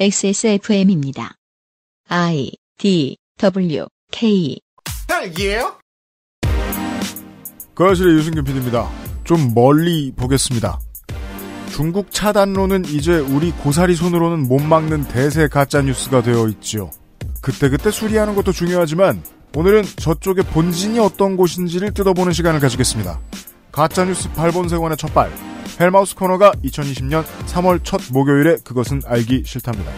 XSFM입니다. IDWK. 딸기예요? 그 아실의 유승균 PD입니다. 좀 멀리 보겠습니다. 중국 차단론은 이제 우리 고사리 손으로는 못 막는 대세 가짜뉴스가 되어 있지요. 그때그때 수리하는 것도 중요하지만 오늘은 저쪽의 본진이 어떤 곳인지를 뜯어보는 시간을 가지겠습니다. 가짜뉴스 발본세관의 첫발 헬마우스 코너가 2020년 3월 첫 목요일에 그것은 알기 싫답니다.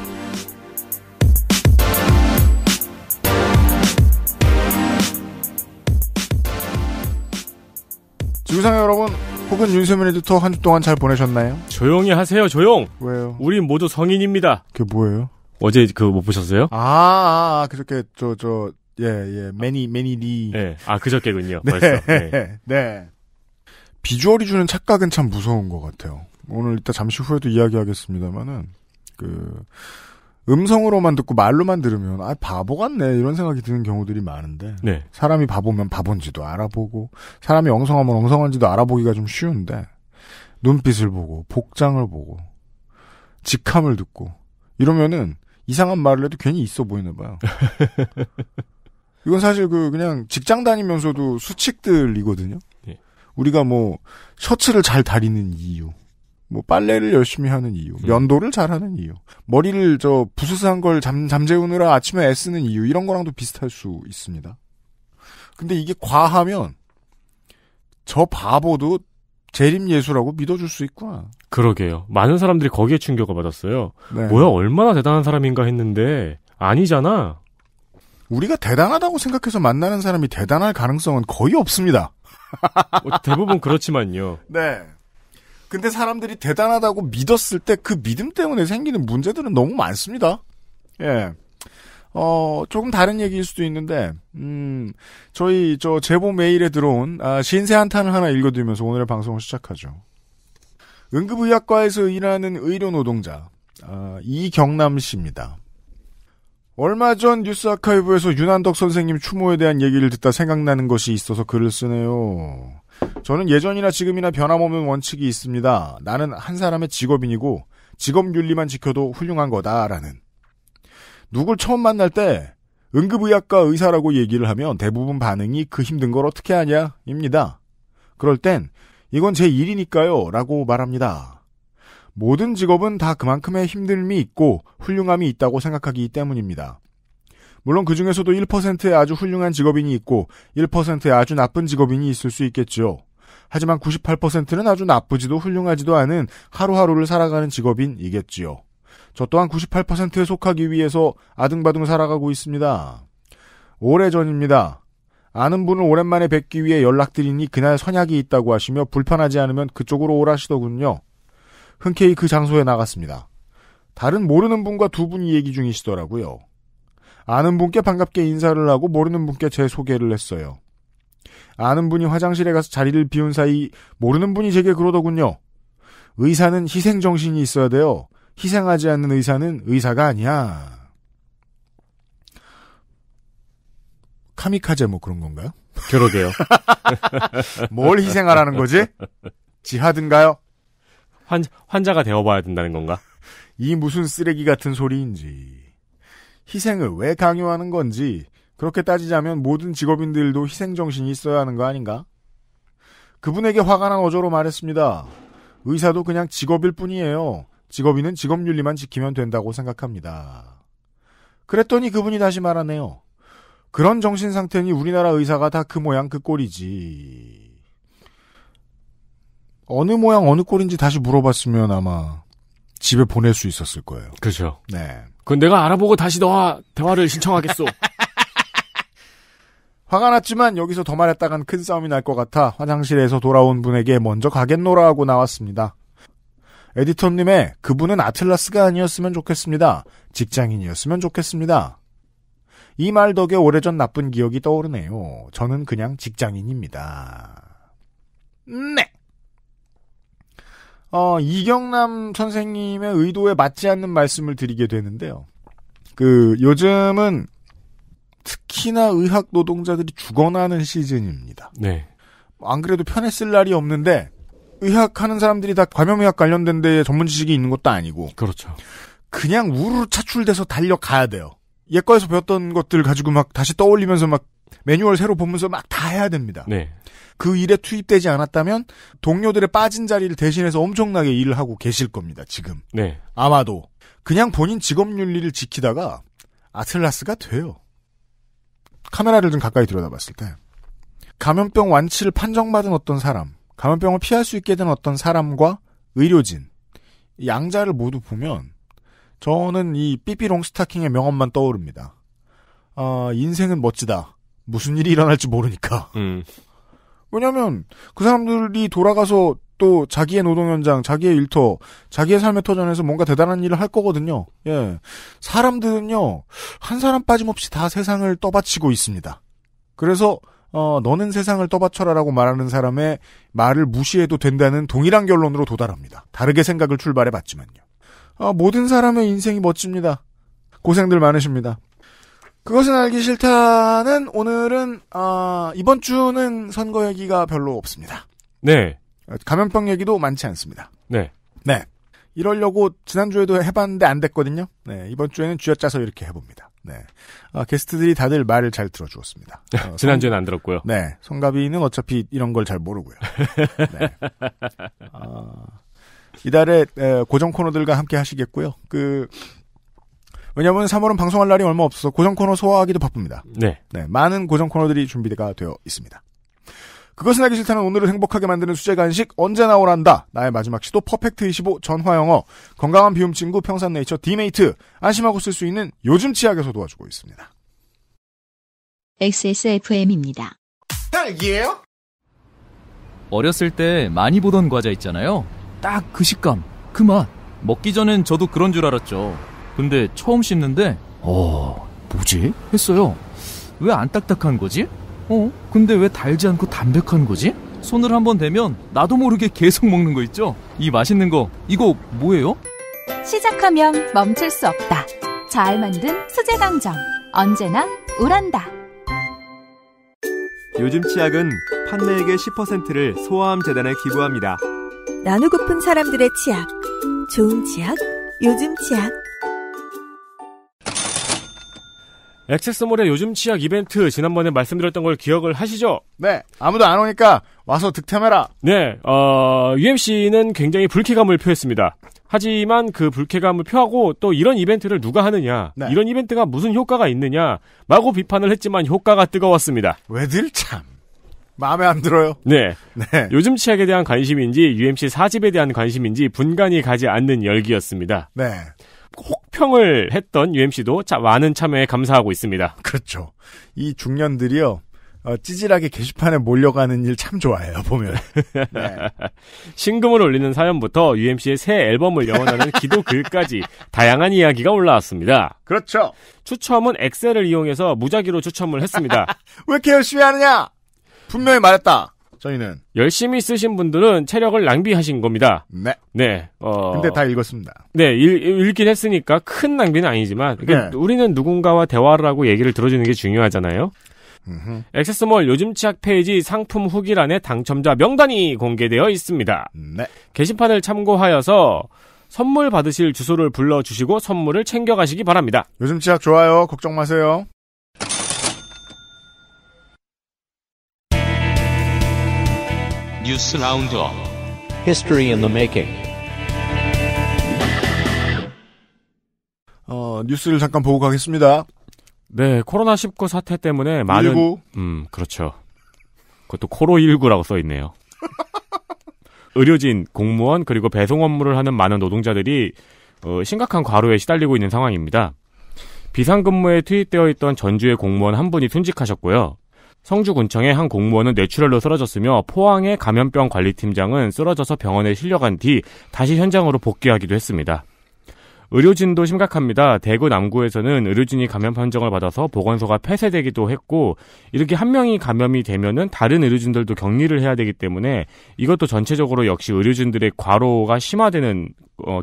지구상의 여러분, 혹은 윤세민 에디터 한 주 동안 잘 보내셨나요? 조용히 하세요, 조용! 왜요? 우린 모두 성인입니다. 그게 뭐예요? 어제 그거 못 보셨어요? 그저께 예, 매니리. 네, 그저께군요. 네. 벌써. 네. 네. 비주얼이 주는 착각은 참 무서운 것 같아요. 오늘 이따 잠시 후에도 이야기하겠습니다만은, 음성으로만 듣고 말로만 들으면, 바보 같네, 이런 생각이 드는 경우들이 많은데, 네. 사람이 바보면 바본지도 알아보고, 사람이 엉성하면 엉성한지도 알아보기가 좀 쉬운데, 눈빛을 보고, 복장을 보고, 직함을 듣고, 이러면은, 이상한 말을 해도 괜히 있어 보이나 봐요. 이건 사실 그냥 직장 다니면서도 수칙들이거든요. 우리가 셔츠를 잘 다리는 이유, 빨래를 열심히 하는 이유, 면도를 잘하는 이유, 머리를 부스스한 걸 잠재우느라 아침에 애쓰는 이유, 이런 거랑도 비슷할 수 있습니다. 근데 이게 과하면 저 바보도 재림예수라고 믿어줄 수 있구나. 그러게요. 많은 사람들이 거기에 충격을 받았어요. 네. 뭐야, 얼마나 대단한 사람인가 했는데 아니잖아. 우리가 대단하다고 생각해서 만나는 사람이 대단할 가능성은 거의 없습니다. 대부분 그렇지만요. 네. 근데 사람들이 대단하다고 믿었을 때 그 믿음 때문에 생기는 문제들은 너무 많습니다. 예. 조금 다른 얘기일 수도 있는데, 저희 제보 메일에 들어온 신세 한탄을 하나 읽어드리면서 오늘의 방송을 시작하죠. 응급의학과에서 일하는 의료노동자 이경남 씨입니다. 얼마 전 뉴스 아카이브에서 윤한덕 선생님 추모에 대한 얘기를 듣다 생각나는 것이 있어서 글을 쓰네요. 저는 예전이나 지금이나 변함없는 원칙이 있습니다. 나는 한 사람의 직업인이고 직업윤리만 지켜도 훌륭한 거다라는. 누굴 처음 만날 때 응급의학과 의사라고 얘기를 하면 대부분 반응이 그 힘든 걸 어떻게 하냐 입니다. 그럴 땐 이건 제 일이니까요 라고 말합니다. 모든 직업은 다 그만큼의 힘듦이 있고 훌륭함이 있다고 생각하기 때문입니다. 물론 그 중에서도 1%의 아주 훌륭한 직업인이 있고 1%의 아주 나쁜 직업인이 있을 수 있겠지요. 하지만 98%는 아주 나쁘지도 훌륭하지도 않은 하루하루를 살아가는 직업인이겠지요. 저 또한 98%에 속하기 위해서 아등바등 살아가고 있습니다. 오래전입니다. 아는 분을 오랜만에 뵙기 위해 연락드리니 그날 선약이 있다고 하시며 불편하지 않으면 그쪽으로 오라시더군요. 흔쾌히 그 장소에 나갔습니다. 다른 모르는 분과 두 분이 얘기 중이시더라고요. 아는 분께 반갑게 인사를 하고 모르는 분께 제 소개를 했어요. 아는 분이 화장실에 가서 자리를 비운 사이 모르는 분이 제게 그러더군요. 의사는 희생정신이 있어야 돼요. 희생하지 않는 의사는 의사가 아니야. 카미카제 그런 건가요? 그러게요. 뭘 희생하라는 거지? 지하든가요? 환자가 되어봐야 된다는 건가? 이 무슨 쓰레기 같은 소리인지, 희생을 왜 강요하는 건지, 그렇게 따지자면 모든 직업인들도 희생정신이 있어야 하는 거 아닌가? 그분에게 화가 난 어조로 말했습니다. 의사도 그냥 직업일 뿐이에요. 직업인은 직업윤리만 지키면 된다고 생각합니다. 그랬더니 그분이 다시 말하네요. 그런 정신상태니 우리나라 의사가 다 그 모양 그 꼴이지. 어느 모양 어느 꼴인지 다시 물어봤으면 아마 집에 보낼 수 있었을 거예요. 그렇죠. 네. 그건 내가 알아보고 다시 너와 대화를 신청하겠소. 화가 났지만 여기서 더 말했다간 큰 싸움이 날 것 같아 화장실에서 돌아온 분에게 먼저 가겠노라 하고 나왔습니다. 에디터님의 그분은 아틀라스가 아니었으면 좋겠습니다. 직장인이었으면 좋겠습니다. 이 말 덕에 오래전 나쁜 기억이 떠오르네요. 저는 그냥 직장인입니다. 네. 이경남 선생님의 의도에 맞지 않는 말씀을 드리게 되는데요. 요즘은 특히나 의학 노동자들이 죽어나는 시즌입니다. 네. 안 그래도 편에 쓸 날이 없는데 의학하는 사람들이 다 감염의학 관련된 데에 전문 지식이 있는 것도 아니고. 그렇죠. 그냥 우르르 차출돼서 달려가야 돼요. 예과에서 배웠던 것들 가지고 막 다시 떠올리면서 막 매뉴얼 새로 보면서 막 다 해야 됩니다. 네. 그 일에 투입되지 않았다면 동료들의 빠진 자리를 대신해서 엄청나게 일을 하고 계실 겁니다. 지금. 네. 아마도 그냥 본인 직업 윤리를 지키다가 아틀라스가 돼요. 카메라를 좀 가까이 들여다봤을 때 감염병 완치를 판정받은 어떤 사람, 감염병을 피할 수 있게 된 어떤 사람과 의료진, 양자를 모두 보면 저는 이 삐삐롱 스타킹의 명언만 떠오릅니다. 아, 인생은 멋지다. 무슨 일이 일어날지 모르니까. 왜냐하면 그 사람들이 돌아가서 또 자기의 노동 현장, 자기의 일터, 자기의 삶의 터전에서 뭔가 대단한 일을 할 거거든요. 예, 사람들은요 한 사람 빠짐없이 다 세상을 떠받치고 있습니다. 그래서 너는 세상을 떠받쳐라라고 말하는 사람의 말을 무시해도 된다는 동일한 결론으로 도달합니다. 다르게 생각을 출발해봤지만요. 모든 사람의 인생이 멋집니다. 고생들 많으십니다. 그것은 알기 싫다는 오늘은 이번 주는 선거 얘기가 별로 없습니다. 네. 감염병 얘기도 많지 않습니다. 네. 네. 이러려고 지난주에도 해봤는데 안 됐거든요. 네. 이번 주에는 쥐어짜서 이렇게 해봅니다. 네. 게스트들이 다들 말을 잘 들어주었습니다. 지난주에는 안 들었고요. 네. 성가비는 어차피 이런 걸 잘 모르고요. 네. 이달에 고정 코너들과 함께 하시겠고요. 왜냐하면 3월은 방송할 날이 얼마 없어서 고정 코너 소화하기도 바쁩니다. 네. 네, 많은 고정 코너들이 준비가 되어 있습니다. 그것은 알기 싫다는 오늘을 행복하게 만드는 수제 간식 언제나 오란다. 나의 마지막 시도 퍼펙트 25 전화영어. 건강한 비움 친구 평산네이처 디메이트. 안심하고 쓸 수 있는 요즘 치약에서 도와주고 있습니다. XSFM입니다. 딸기예요? 어렸을 때 많이 보던 과자 있잖아요. 딱 그 식감, 그 맛. 먹기 전엔 저도 그런 줄 알았죠. 근데 처음 씹는데 뭐지? 했어요. 왜 안 딱딱한 거지? 근데 왜 달지 않고 담백한 거지? 손을 한번 대면 나도 모르게 계속 먹는 거 있죠? 이 맛있는 거 이거 뭐예요? 시작하면 멈출 수 없다. 잘 만든 수제 강정 언제나 오란다. 요즘 치약은 판매액의 10%를 소아암 재단에 기부합니다. 나누고픈 사람들의 치약. 좋은 치약, 요즘 치약. 엑세스몰의 요즘 치약 이벤트 지난번에 말씀드렸던 걸 기억을 하시죠? 네. 아무도 안 오니까 와서 득템해라. 네. UMC는 굉장히 불쾌감을 표했습니다. 하지만 그 불쾌감을 표하고 또 이런 이벤트를 누가 하느냐, 네. 이런 이벤트가 무슨 효과가 있느냐 마구 비판을 했지만 효과가 뜨거웠습니다. 왜들 참 마음에 안 들어요. 네. 네. 요즘 치약에 대한 관심인지 UMC 4집에 대한 관심인지 분간이 가지 않는 열기였습니다. 네. 혹평을 했던 UMC도 많은 참여에 감사하고 있습니다. 그렇죠. 이 중년들이요. 찌질하게 게시판에 몰려가는 일 참 좋아해요. 보면. 네. 신금을 올리는 사연부터 UMC의 새 앨범을 영원하는 기도 글까지 다양한 이야기가 올라왔습니다. 그렇죠. 추첨은 엑셀을 이용해서 무작위로 추첨을 했습니다. 왜 이렇게 열심히 하느냐? 분명히 말했다. 저희는 열심히 쓰신 분들은 체력을 낭비하신 겁니다. 네. 네. 근데 다 읽었습니다. 네. 읽긴 했으니까 큰 낭비는 아니지만 그러니까 네. 우리는 누군가와 대화를 하고 얘기를 들어주는 게 중요하잖아요. 엑세스몰 요즘 치약 페이지 상품 후기란에 당첨자 명단이 공개되어 있습니다. 네. 게시판을 참고하여서 선물 받으실 주소를 불러주시고 선물을 챙겨가시기 바랍니다. 요즘 치약 좋아요. 걱정 마세요. 뉴스 라운드업 History in the making. 뉴스를 잠깐 보고 가겠습니다. 네, 코로나19 사태 때문에 많은 19. 그렇죠. 그것도 코로19라고 써 있네요. 의료진, 공무원 그리고 배송 업무를 하는 많은 노동자들이 심각한 과로에 시달리고 있는 상황입니다. 비상근무에 투입되어 있던 전주의 공무원 한 분이 순직하셨고요. 성주군청의 한 공무원은 뇌출혈로 쓰러졌으며 포항의 감염병 관리팀장은 쓰러져서 병원에 실려간 뒤 다시 현장으로 복귀하기도 했습니다. 의료진도 심각합니다. 대구 남구에서는 의료진이 감염 판정을 받아서 보건소가 폐쇄되기도 했고 이렇게 한 명이 감염이 되면은 다른 의료진들도 격리를 해야 되기 때문에 이것도 전체적으로 역시 의료진들의 과로가 심화되는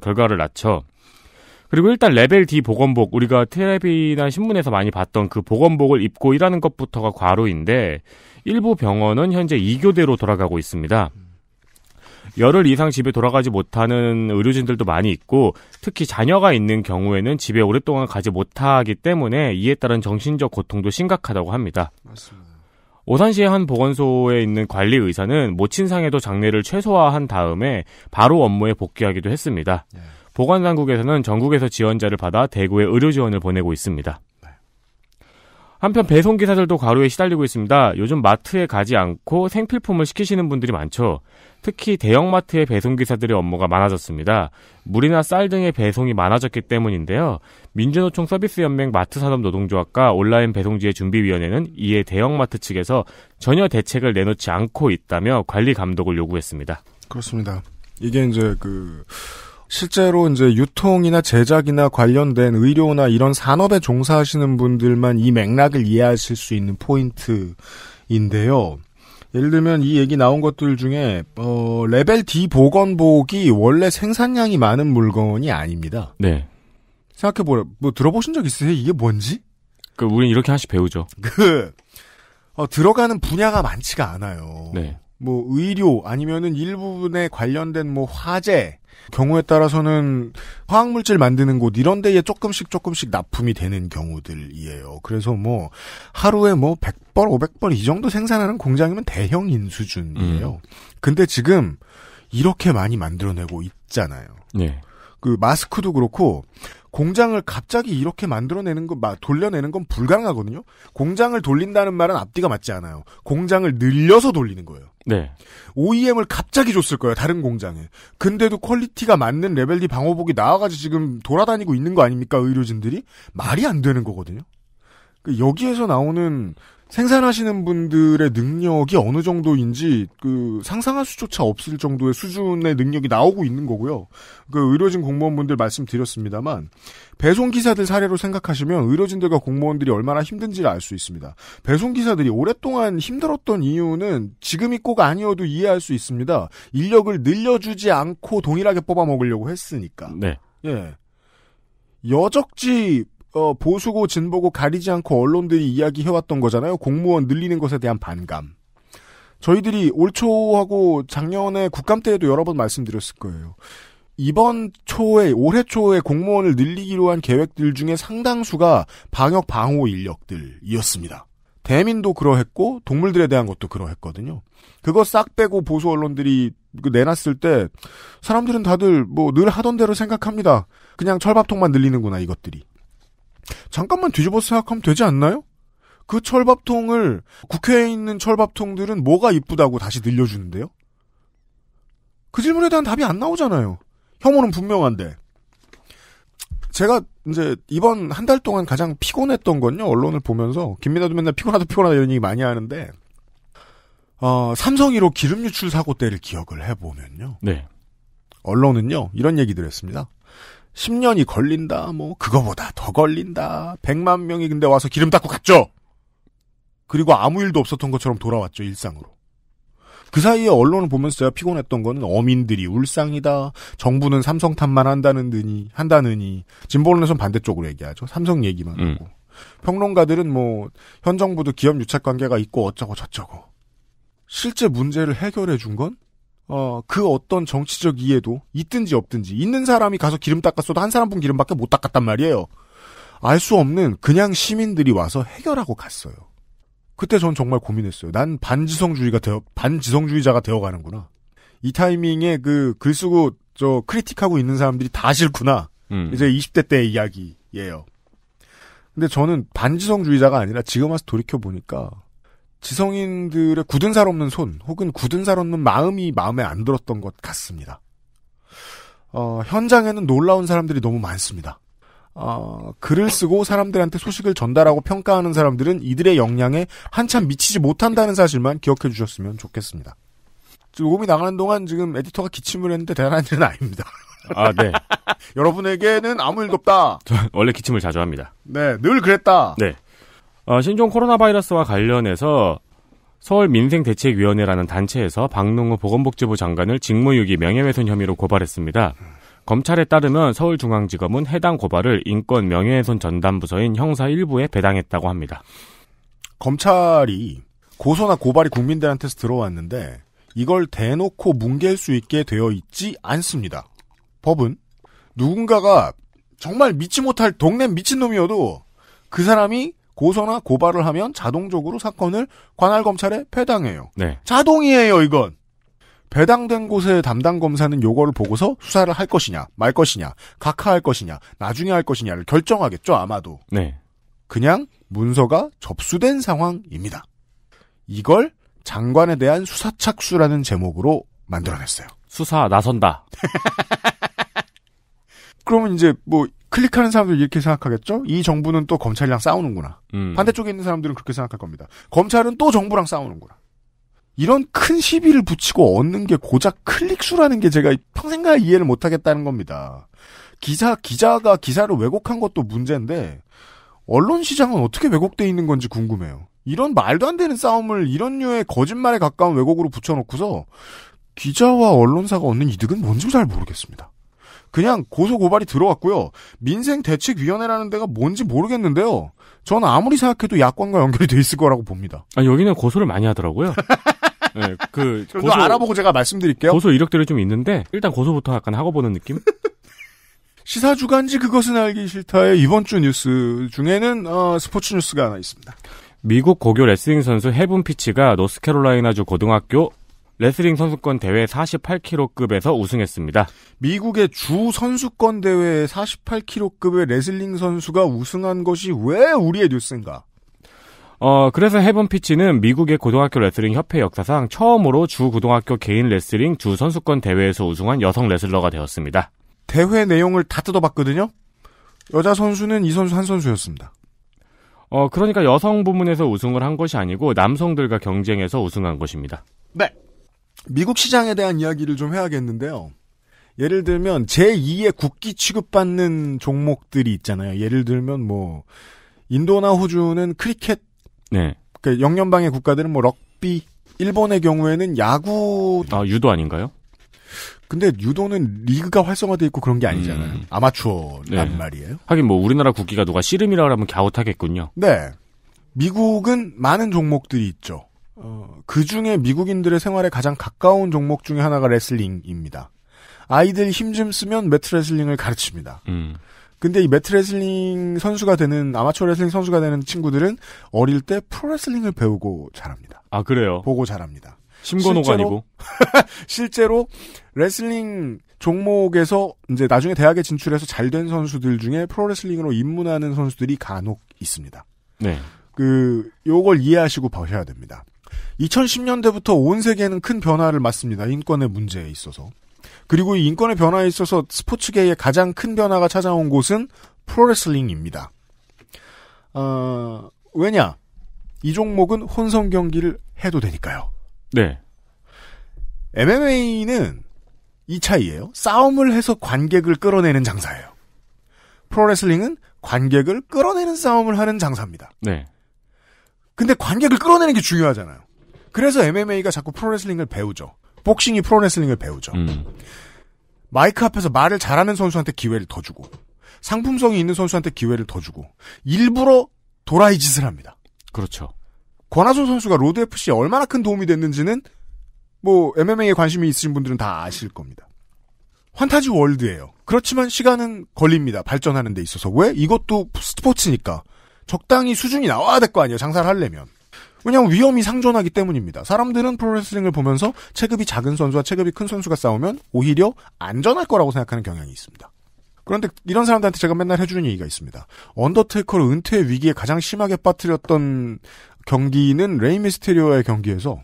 결과를 낳죠. 그리고 일단 레벨 D 보건복, 우리가 텔레비나 신문에서 많이 봤던 그 보건복을 입고 일하는 것부터가 과로인데 일부 병원은 현재 2교대로 돌아가고 있습니다. 열흘 이상 집에 돌아가지 못하는 의료진들도 많이 있고 특히 자녀가 있는 경우에는 집에 오랫동안 가지 못하기 때문에 이에 따른 정신적 고통도 심각하다고 합니다. 맞습니다. 오산시의 한 보건소에 있는 관리 의사는 모친상에도 장례를 최소화한 다음에 바로 업무에 복귀하기도 했습니다. 네. 보건당국에서는 전국에서 지원자를 받아 대구에 의료지원을 보내고 있습니다. 네. 한편 배송기사들도 과로에 시달리고 있습니다. 요즘 마트에 가지 않고 생필품을 시키시는 분들이 많죠. 특히 대형마트의 배송기사들의 업무가 많아졌습니다. 물이나 쌀 등의 배송이 많아졌기 때문인데요. 민주노총 서비스연맹 마트산업노동조합과 온라인 배송지의 준비위원회는 이에 대형마트 측에서 전혀 대책을 내놓지 않고 있다며 관리 감독을 요구했습니다. 그렇습니다. 이게 이제 실제로 이제 유통이나 제작이나 관련된 의료나 이런 산업에 종사하시는 분들만 이 맥락을 이해하실 수 있는 포인트인데요. 예를 들면 이 얘기 나온 것들 중에 레벨 D 보건복이 원래 생산량이 많은 물건이 아닙니다. 네. 생각해보라. 뭐 들어보신 적 있으세요? 이게 뭔지? 우린 이렇게 하나씩 배우죠. 들어가는 분야가 많지가 않아요. 네. 뭐 의료 아니면은 일부분에 관련된 뭐 화재 경우에 따라서는 화학물질 만드는 곳 이런 데에 조금씩 납품이 되는 경우들이에요. 그래서 뭐 하루에 뭐 100벌, 500벌 이 정도 생산하는 공장이면 대형인 수준이에요. 근데 지금 이렇게 많이 만들어내고 있잖아요. 네. 마스크도 그렇고 공장을 갑자기 이렇게 만들어내는 거, 돌려내는 건 불가능하거든요. 공장을 돌린다는 말은 앞뒤가 맞지 않아요. 공장을 늘려서 돌리는 거예요. 네. OEM을 갑자기 줬을 거예요. 다른 공장에. 근데도 퀄리티가 맞는 레벨 D 방호복이 나와가지고 지금 돌아다니고 있는 거 아닙니까? 의료진들이. 말이 안 되는 거거든요. 여기에서 나오는 생산하시는 분들의 능력이 어느 정도인지 상상할 수조차 없을 정도의 수준의 능력이 나오고 있는 거고요. 의료진 공무원분들 말씀드렸습니다만 배송기사들 사례로 생각하시면 의료진들과 공무원들이 얼마나 힘든지를 알 수 있습니다. 배송기사들이 오랫동안 힘들었던 이유는 지금이 꼭 아니어도 이해할 수 있습니다. 인력을 늘려주지 않고 동일하게 뽑아먹으려고 했으니까. 네. 예. 여적지 보수고 진보고 가리지 않고 언론들이 이야기해왔던 거잖아요. 공무원 늘리는 것에 대한 반감. 저희들이 올 초하고 작년에 국감 때에도 여러 번 말씀드렸을 거예요. 올해 초에 공무원을 늘리기로 한 계획들 중에 상당수가 방역 방호 인력들이었습니다. 대민도 그러했고 동물들에 대한 것도 그러했거든요. 그거 싹 빼고 보수 언론들이 내놨을 때 사람들은 다들 뭐 늘 하던 대로 생각합니다. 그냥 철밥통만 늘리는구나 이것들이. 잠깐만 뒤집어서 생각하면 되지 않나요? 그 철밥통을 국회에 있는 철밥통들은 뭐가 이쁘다고 다시 늘려주는데요? 그 질문에 대한 답이 안 나오잖아요. 혐오는 분명한데. 제가 이제 이번 한 달 동안 가장 피곤했던 건요. 언론을 보면서 김민아도 맨날 피곤하다 이런 얘기 많이 하는데 삼성 1호 기름 유출 사고 때를 기억을 해보면요. 네. 언론은요. 이런 얘기들 했습니다. 10년이 걸린다, 그거보다 더 걸린다. 100만 명이 근데 와서 기름 닦고 갔죠. 그리고 아무 일도 없었던 것처럼 돌아왔죠, 일상으로. 그 사이에 언론을 보면서 제가 피곤했던 거는 어민들이 울상이다. 정부는 삼성 탓만 한다느니. 진보론에서는 반대쪽으로 얘기하죠. 삼성 얘기만 하고. 평론가들은 현 정부도 기업 유착 관계가 있고 어쩌고 저쩌고. 실제 문제를 해결해 준 건? 그 어떤 정치적 이해도 있든지 없든지 있는 사람이 가서 기름 닦았어도 한 사람분 기름밖에 못 닦았단 말이에요. 알 수 없는 그냥 시민들이 와서 해결하고 갔어요. 그때 전 정말 고민했어요. 난 반지성주의자가 되어가는구나. 이 타이밍에 글 쓰고 크리틱하고 있는 사람들이 다 싫구나. 이제 20대 때의 이야기예요. 근데 저는 반지성주의자가 아니라 지금 와서 돌이켜보니까 지성인들의 굳은 살 없는 손 혹은 굳은 살 없는 마음이 마음에 안 들었던 것 같습니다. 현장에는 놀라운 사람들이 너무 많습니다. 글을 쓰고 사람들한테 소식을 전달하고 평가하는 사람들은 이들의 역량에 한참 미치지 못한다는 사실만 기억해 주셨으면 좋겠습니다. 녹음이 나가는 동안 지금 에디터가 기침을 했는데 대단한 일은 아닙니다. 아, 네. 여러분에게는 아무 일도 없다. 저 원래 기침을 자주 합니다. 네, 늘 그랬다. 네. 신종 코로나 바이러스와 관련해서 서울민생대책위원회라는 단체에서 박농우 보건복지부 장관을 직무유기 명예훼손 혐의로 고발했습니다. 검찰에 따르면 서울중앙지검은 해당 고발을 인권명예훼손 전담부서인 형사 1부에 배당했다고 합니다. 검찰이 고소나 고발이 국민들한테서 들어왔는데 이걸 대놓고 뭉갤 수 있게 되어 있지 않습니다. 법은 누군가가 정말 믿지 못할 동네 미친놈이어도 그 사람이 고소나 고발을 하면 자동적으로 사건을 관할검찰에 배당해요. 네. 자동이에요, 이건. 배당된 곳의 담당 검사는 요거를 보고서 수사를 할 것이냐, 말 것이냐, 각하할 것이냐, 나중에 할 것이냐를 결정하겠죠, 아마도. 네. 그냥 문서가 접수된 상황입니다. 이걸 장관에 대한 수사 착수라는 제목으로 만들어냈어요. 수사 나선다. 그러면 이제 뭐 클릭하는 사람들 이렇게 생각하겠죠? 이 정부는 또 검찰이랑 싸우는구나. 반대쪽에 있는 사람들은 그렇게 생각할 겁니다. 검찰은 또 정부랑 싸우는구나. 이런 큰 시비를 붙이고 얻는 게 고작 클릭수라는 게 제가 평생가 이해를 못하겠다는 겁니다. 기자가 기사를 왜곡한 것도 문제인데 언론 시장은 어떻게 왜곡돼 있는 건지 궁금해요. 이런 말도 안 되는 싸움을 이런 류의 거짓말에 가까운 왜곡으로 붙여놓고서 기자와 언론사가 얻는 이득은 뭔지 잘 모르겠습니다. 그냥 고소고발이 들어왔고요. 민생대책위원회라는 데가 뭔지 모르겠는데요. 저는 아무리 생각해도 야권과 연결이 돼 있을 거라고 봅니다. 아, 여기는 고소를 많이 하더라고요. 네, 고소 알아보고 제가 말씀드릴게요. 고소 이력들이 좀 있는데 일단 고소부터 약간 하고 보는 느낌? 시사주간지 그것은 알기 싫다의 이번 주 뉴스 중에는 스포츠 뉴스가 하나 있습니다. 미국 고교 레슬링 선수 헤븐 피치가 노스캐롤라이나주 고등학교 레슬링 선수권 대회 48kg급에서 우승했습니다. 미국의 주 선수권 대회 48kg급의 레슬링 선수가 우승한 것이 왜 우리의 뉴스인가? 그래서 헤븐 피치는 미국의 고등학교 레슬링 협회 역사상 처음으로 주 고등학교 개인 레슬링 주 선수권 대회에서 우승한 여성 레슬러가 되었습니다. 대회 내용을 다 뜯어봤거든요. 여자 선수는 이 선수 한 선수였습니다. 그러니까 여성 부문에서 우승을 한 것이 아니고 남성들과 경쟁해서 우승한 것입니다. 네. 미국 시장에 대한 이야기를 좀 해야겠는데요. 예를 들면 제2의 국기 취급받는 종목들이 있잖아요. 예를 들면 뭐 인도나 호주는 크리켓, 네. 그러니까 영연방의 국가들은 뭐 럭비, 일본의 경우에는 야구. 아, 유도 아닌가요? 근데 유도는 리그가 활성화돼 있고 그런 게 아니잖아요. 아마추어란 네. 말이에요. 하긴 뭐 우리나라 국기가 누가 씨름이라고 하면 갸웃하겠군요. 네. 미국은 많은 종목들이 있죠. 그중에 미국인들의 생활에 가장 가까운 종목 중에 하나가 레슬링입니다. 아이들 힘 좀 쓰면 매트 레슬링을 가르칩니다. 근데 이 매트 레슬링 선수가 되는, 아마추어 레슬링 선수가 되는 친구들은 어릴 때 프로레슬링을 배우고 자랍니다. 아, 그래요? 보고 자랍니다. 심건호가 아니고. 실제로 레슬링 종목에서 이제 나중에 대학에 진출해서 잘된 선수들 중에 프로레슬링으로 입문하는 선수들이 간혹 있습니다. 네. 요걸 이해하시고 보셔야 됩니다. 2010년대부터 온 세계는 큰 변화를 맞습니다. 인권의 문제에 있어서. 그리고 이 인권의 변화에 있어서 스포츠계의 가장 큰 변화가 찾아온 곳은 프로레슬링입니다. 왜냐? 이 종목은 혼성 경기를 해도 되니까요. 네. MMA는 이 차이예요. 싸움을 해서 관객을 끌어내는 장사예요. 프로레슬링은 관객을 끌어내는 싸움을 하는 장사입니다. 네. 근데 관객을 끌어내는 게 중요하잖아요. 그래서 MMA가 자꾸 프로레슬링을 배우죠. 복싱이 프로레슬링을 배우죠. 마이크 앞에서 말을 잘하는 선수한테 기회를 더 주고 상품성이 있는 선수한테 기회를 더 주고 일부러 도라이 짓을 합니다. 그렇죠. 권하순 선수가 로드FC에 얼마나 큰 도움이 됐는지는 뭐 MMA에 관심이 있으신 분들은 다 아실 겁니다. 환타지 월드예요. 그렇지만 시간은 걸립니다. 발전하는 데 있어서. 왜? 이것도 스포츠니까. 적당히 수준이 나와야 될 거 아니에요. 장사를 하려면. 왜냐하면 위험이 상존하기 때문입니다. 사람들은 프로레슬링을 보면서 체급이 작은 선수와 체급이 큰 선수가 싸우면 오히려 안전할 거라고 생각하는 경향이 있습니다. 그런데 이런 사람들한테 제가 맨날 해주는 얘기가 있습니다. 언더테이커를 은퇴의 위기에 가장 심하게 빠뜨렸던 경기는 레이 미스테리오의 경기에서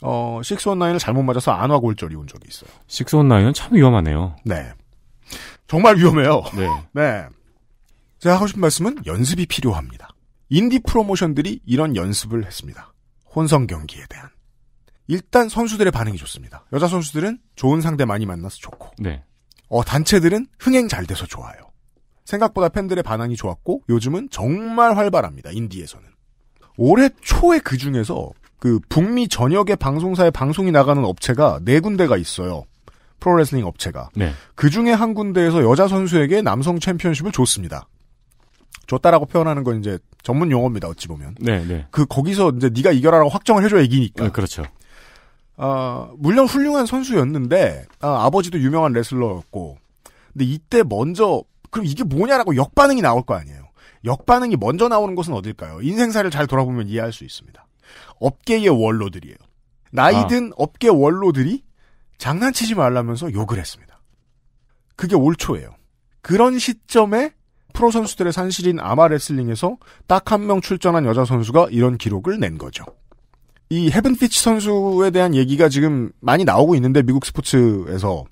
619을 잘못 맞아서 안와골절이 온 적이 있어요. 619은 참 위험하네요. 네. 정말 위험해요. 네. 네. 제가 하고 싶은 말씀은 연습이 필요합니다. 인디 프로모션들이 이런 연습을 했습니다. 혼성 경기에 대한. 일단 선수들의 반응이 좋습니다. 여자 선수들은 좋은 상대 많이 만나서 좋고. 네. 단체들은 흥행 잘 돼서 좋아요. 생각보다 팬들의 반응이 좋았고 요즘은 정말 활발합니다. 인디에서는. 올해 초에 그중에서 북미 전역의 방송사에 방송이 나가는 업체가 4군데가 있어요. 프로레슬링 업체가. 네. 그중에 한 군데에서 여자 선수에게 남성 챔피언십을 줬습니다. 줬다라고 표현하는 건 이제 전문 용어입니다. 어찌 보면. 네, 네. 거기서 이제 네가 이겨라라고 확정을 해줘야 이기니까. 네, 그렇죠. 물론 훌륭한 선수였는데 아버지도 유명한 레슬러였고, 근데 이때 먼저 그럼 이게 뭐냐라고 역반응이 나올 거 아니에요. 역반응이 먼저 나오는 것은 어딜까요? 인생사를 잘 돌아보면 이해할 수 있습니다. 업계의 원로들이에요. 나이든 업계 원로들이 장난치지 말라면서 욕을 했습니다. 그게 올 초예요. 그런 시점에 프로 선수들의 산실인 아마레슬링에서 딱 한 명 출전한 여자 선수가 이런 기록을 낸 거죠. 이 헤븐피치 선수에 대한 얘기가 지금 많이 나오고 있는데, 미국 스포츠에서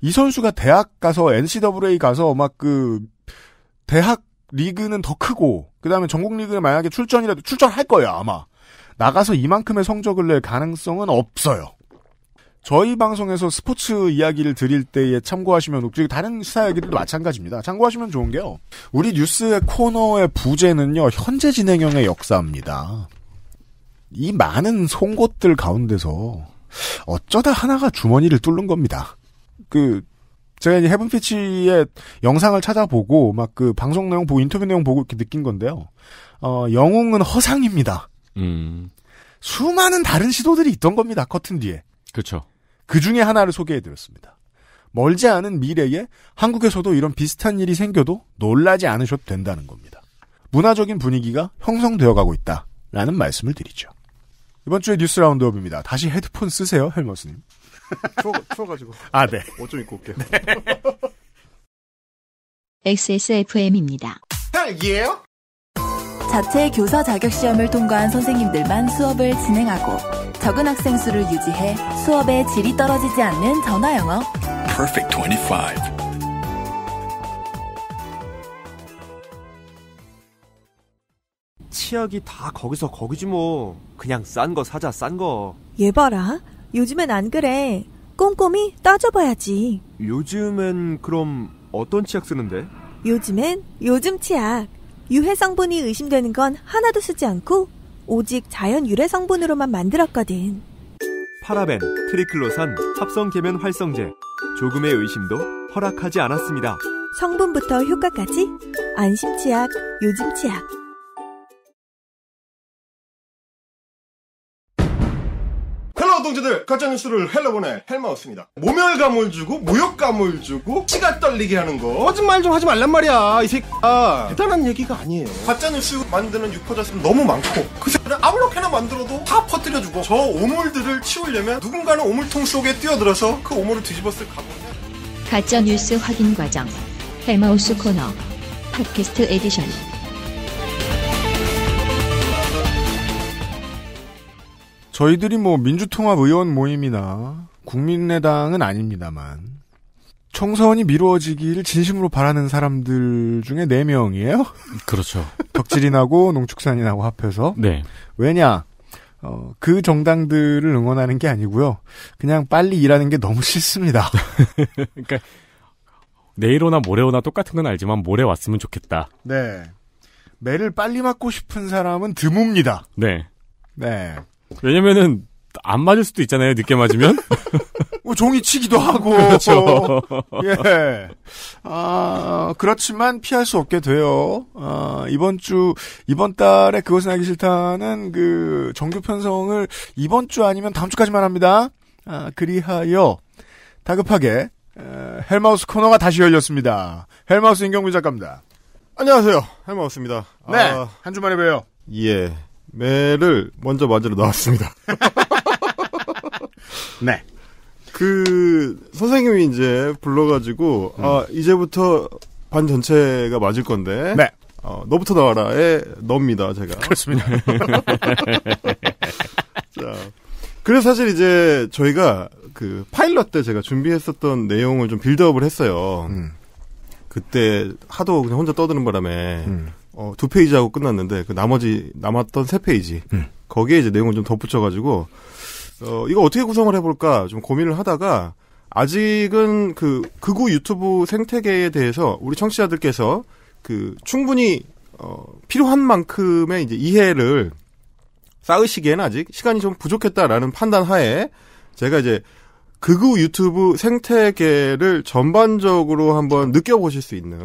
이 선수가 대학 가서 NCAA 가서 막 그 대학 리그는 더 크고 그 다음에 전국 리그에 만약에 출전이라도 출전할 거예요 아마. 나가서 이만큼의 성적을 낼 가능성은 없어요. 저희 방송에서 스포츠 이야기를 드릴 때에 참고하시면, 그리고 다른 시사 이야기들도 마찬가지입니다. 참고하시면 좋은 게요, 우리 뉴스의 코너의 부제는요 현재 진행형의 역사입니다. 이 많은 송곳들 가운데서 어쩌다 하나가 주머니를 뚫는 겁니다. 제가 이제 헤븐피치의 영상을 찾아보고 막 그 방송 내용 보고 인터뷰 내용 보고 이렇게 느낀 건데요. 영웅은 허상입니다. 수많은 다른 시도들이 있던 겁니다. 커튼 뒤에. 그렇죠. 그 중에 하나를 소개해드렸습니다. 멀지 않은 미래에 한국에서도 이런 비슷한 일이 생겨도 놀라지 않으셔도 된다는 겁니다. 문화적인 분위기가 형성되어 가고 있다라는 말씀을 드리죠. 이번 주의 뉴스 라운드업입니다. 다시 헤드폰 쓰세요, 헬머스님. 추워가지고. 아, 네. 옷 좀 입고 올게요. 네. XSFM입니다. 딸기예요? 자체 교사 자격시험을 통과한 선생님들만 수업을 진행하고 적은 학생 수를 유지해 수업의 질이 떨어지지 않는 전화영어. Perfect 25. 치약이 다 거기서 거기지 뭐. 그냥 싼 거 사자, 싼 거. 얘 봐라. 요즘엔 안 그래. 꼼꼼히 따져봐야지. 요즘엔 그럼 어떤 치약 쓰는데? 요즘엔 요즘 치약. 유해 성분이 의심되는 건 하나도 쓰지 않고 오직 자연 유래 성분으로만 만들었거든. 파라벤, 트리클로산, 합성계면 활성제. 조금의 의심도 허락하지 않았습니다. 성분부터 효과까지 안심 치약, 요즘 치약. 동지들, 가짜뉴스를 헬러보네 헬마우스입니다. 모멸감을 주고 모욕감을 주고 치가 떨리게 하는 거 거짓말 좀 하지 말란 말이야. 이 새끼야 대단한 얘기가 아니에요. 가짜뉴스 만드는 유포자수는 너무 많고 그 새끼를 아무렇게나 만들어도 다 퍼뜨려주고, 저 오물들을 치우려면 누군가는 오물통 속에 뛰어들어서 그 오물을 뒤집었을 각오냐. 가짜뉴스 확인 과정 헬마우스 코너 팟캐스트 에디션. 저희들이 뭐 민주통합의원 모임이나 국민의당은 아닙니다만 총선이 미루어지기를 진심으로 바라는 사람들 중에 4명이에요. 그렇죠. 덕질이 나고 농축산이 나고 합해서. 네. 왜냐? 그 정당들을 응원하는 게 아니고요. 그냥 빨리 일하는 게 너무 싫습니다. 그러니까 내일 오나 모레 오나 똑같은 건 알지만 모레 왔으면 좋겠다. 네. 매를 빨리 맞고 싶은 사람은 드뭅니다. 네. 네. 왜냐면은 안 맞을 수도 있잖아요. 늦게 맞으면 종이 치기도 하고. 그렇죠. 예. 그렇지만 피할 수 없게 돼요. 이번 달에 그것은 알기 싫다는 그 정규 편성을 이번 주 아니면 다음 주까지만 합니다. 그리하여 다급하게 헬마우스 코너가 다시 열렸습니다. 헬마우스 임경민 작가입니다. 안녕하세요, 헬마우스입니다. 네. 한 주만에 봬요. 예. 매를 먼저 맞으러 나왔습니다. 네. 선생님이 이제 불러가지고, 이제부터 반 전체가 맞을 건데, 네. 너부터 나와라에 넣습니다, 제가. 그렇습니다. 자. 그래서 사실 이제 저희가 그 파일럿 때 제가 준비했었던 내용을 좀 빌드업을 했어요. 그때 하도 그냥 혼자 떠드는 바람에, 2페이지하고 끝났는데, 그 남았던 3페이지. 거기에 이제 내용을 좀 덧붙여가지고, 이거 어떻게 구성을 해볼까 좀 고민을 하다가, 아직은 극우 유튜브 생태계에 대해서 우리 청취자들께서 충분히, 필요한 만큼의 이제 이해를 쌓으시기에는 아직 시간이 좀 부족했다라는 판단 하에, 제가 이제 극우 유튜브 생태계를 전반적으로 한번 느껴보실 수 있는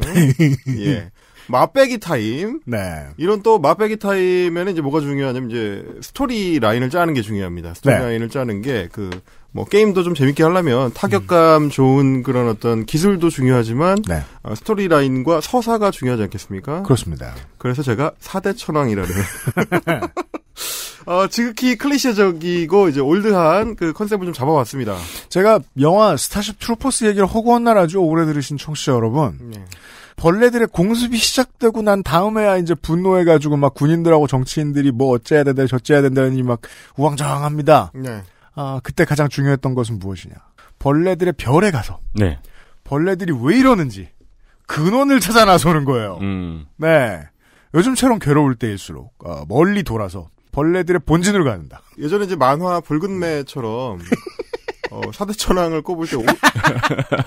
예. 맛배기 타임. 네. 이런 또 맛배기 타임에는 이제 뭐가 중요하냐면 이제 스토리 라인을 짜는 게 중요합니다. 스토리 네. 라인을 짜는 게 그 뭐 게임도 좀 재밌게 하려면 타격감 좋은 그런 어떤 기술도 중요하지만 네. 스토리 라인과 서사가 중요하지 않겠습니까? 그렇습니다. 그래서 제가 4대 천왕이라는 지극히 클리셰적이고 이제 올드한 그 컨셉을 좀 잡아봤습니다. 제가 영화 스타쉽 트루퍼스 얘기를 허구한 날 아주 오래 들으신 청취자 여러분. 네. 벌레들의 공습이 시작되고 난 다음에야 이제 분노해가지고 막 군인들하고 정치인들이 뭐 어째야 된다, 저째야 된다니 막 우왕좌왕합니다. 네. 아, 그때 가장 중요했던 것은 무엇이냐. 벌레들의 별에 가서. 네. 벌레들이 왜 이러는지 근원을 찾아 나서는 거예요. 네. 요즘처럼 괴로울 때일수록 멀리 돌아서 벌레들의 본진으로 가는다. 예전에 이제 만화 붉은 매처럼. 4대 천왕을 꼽을 때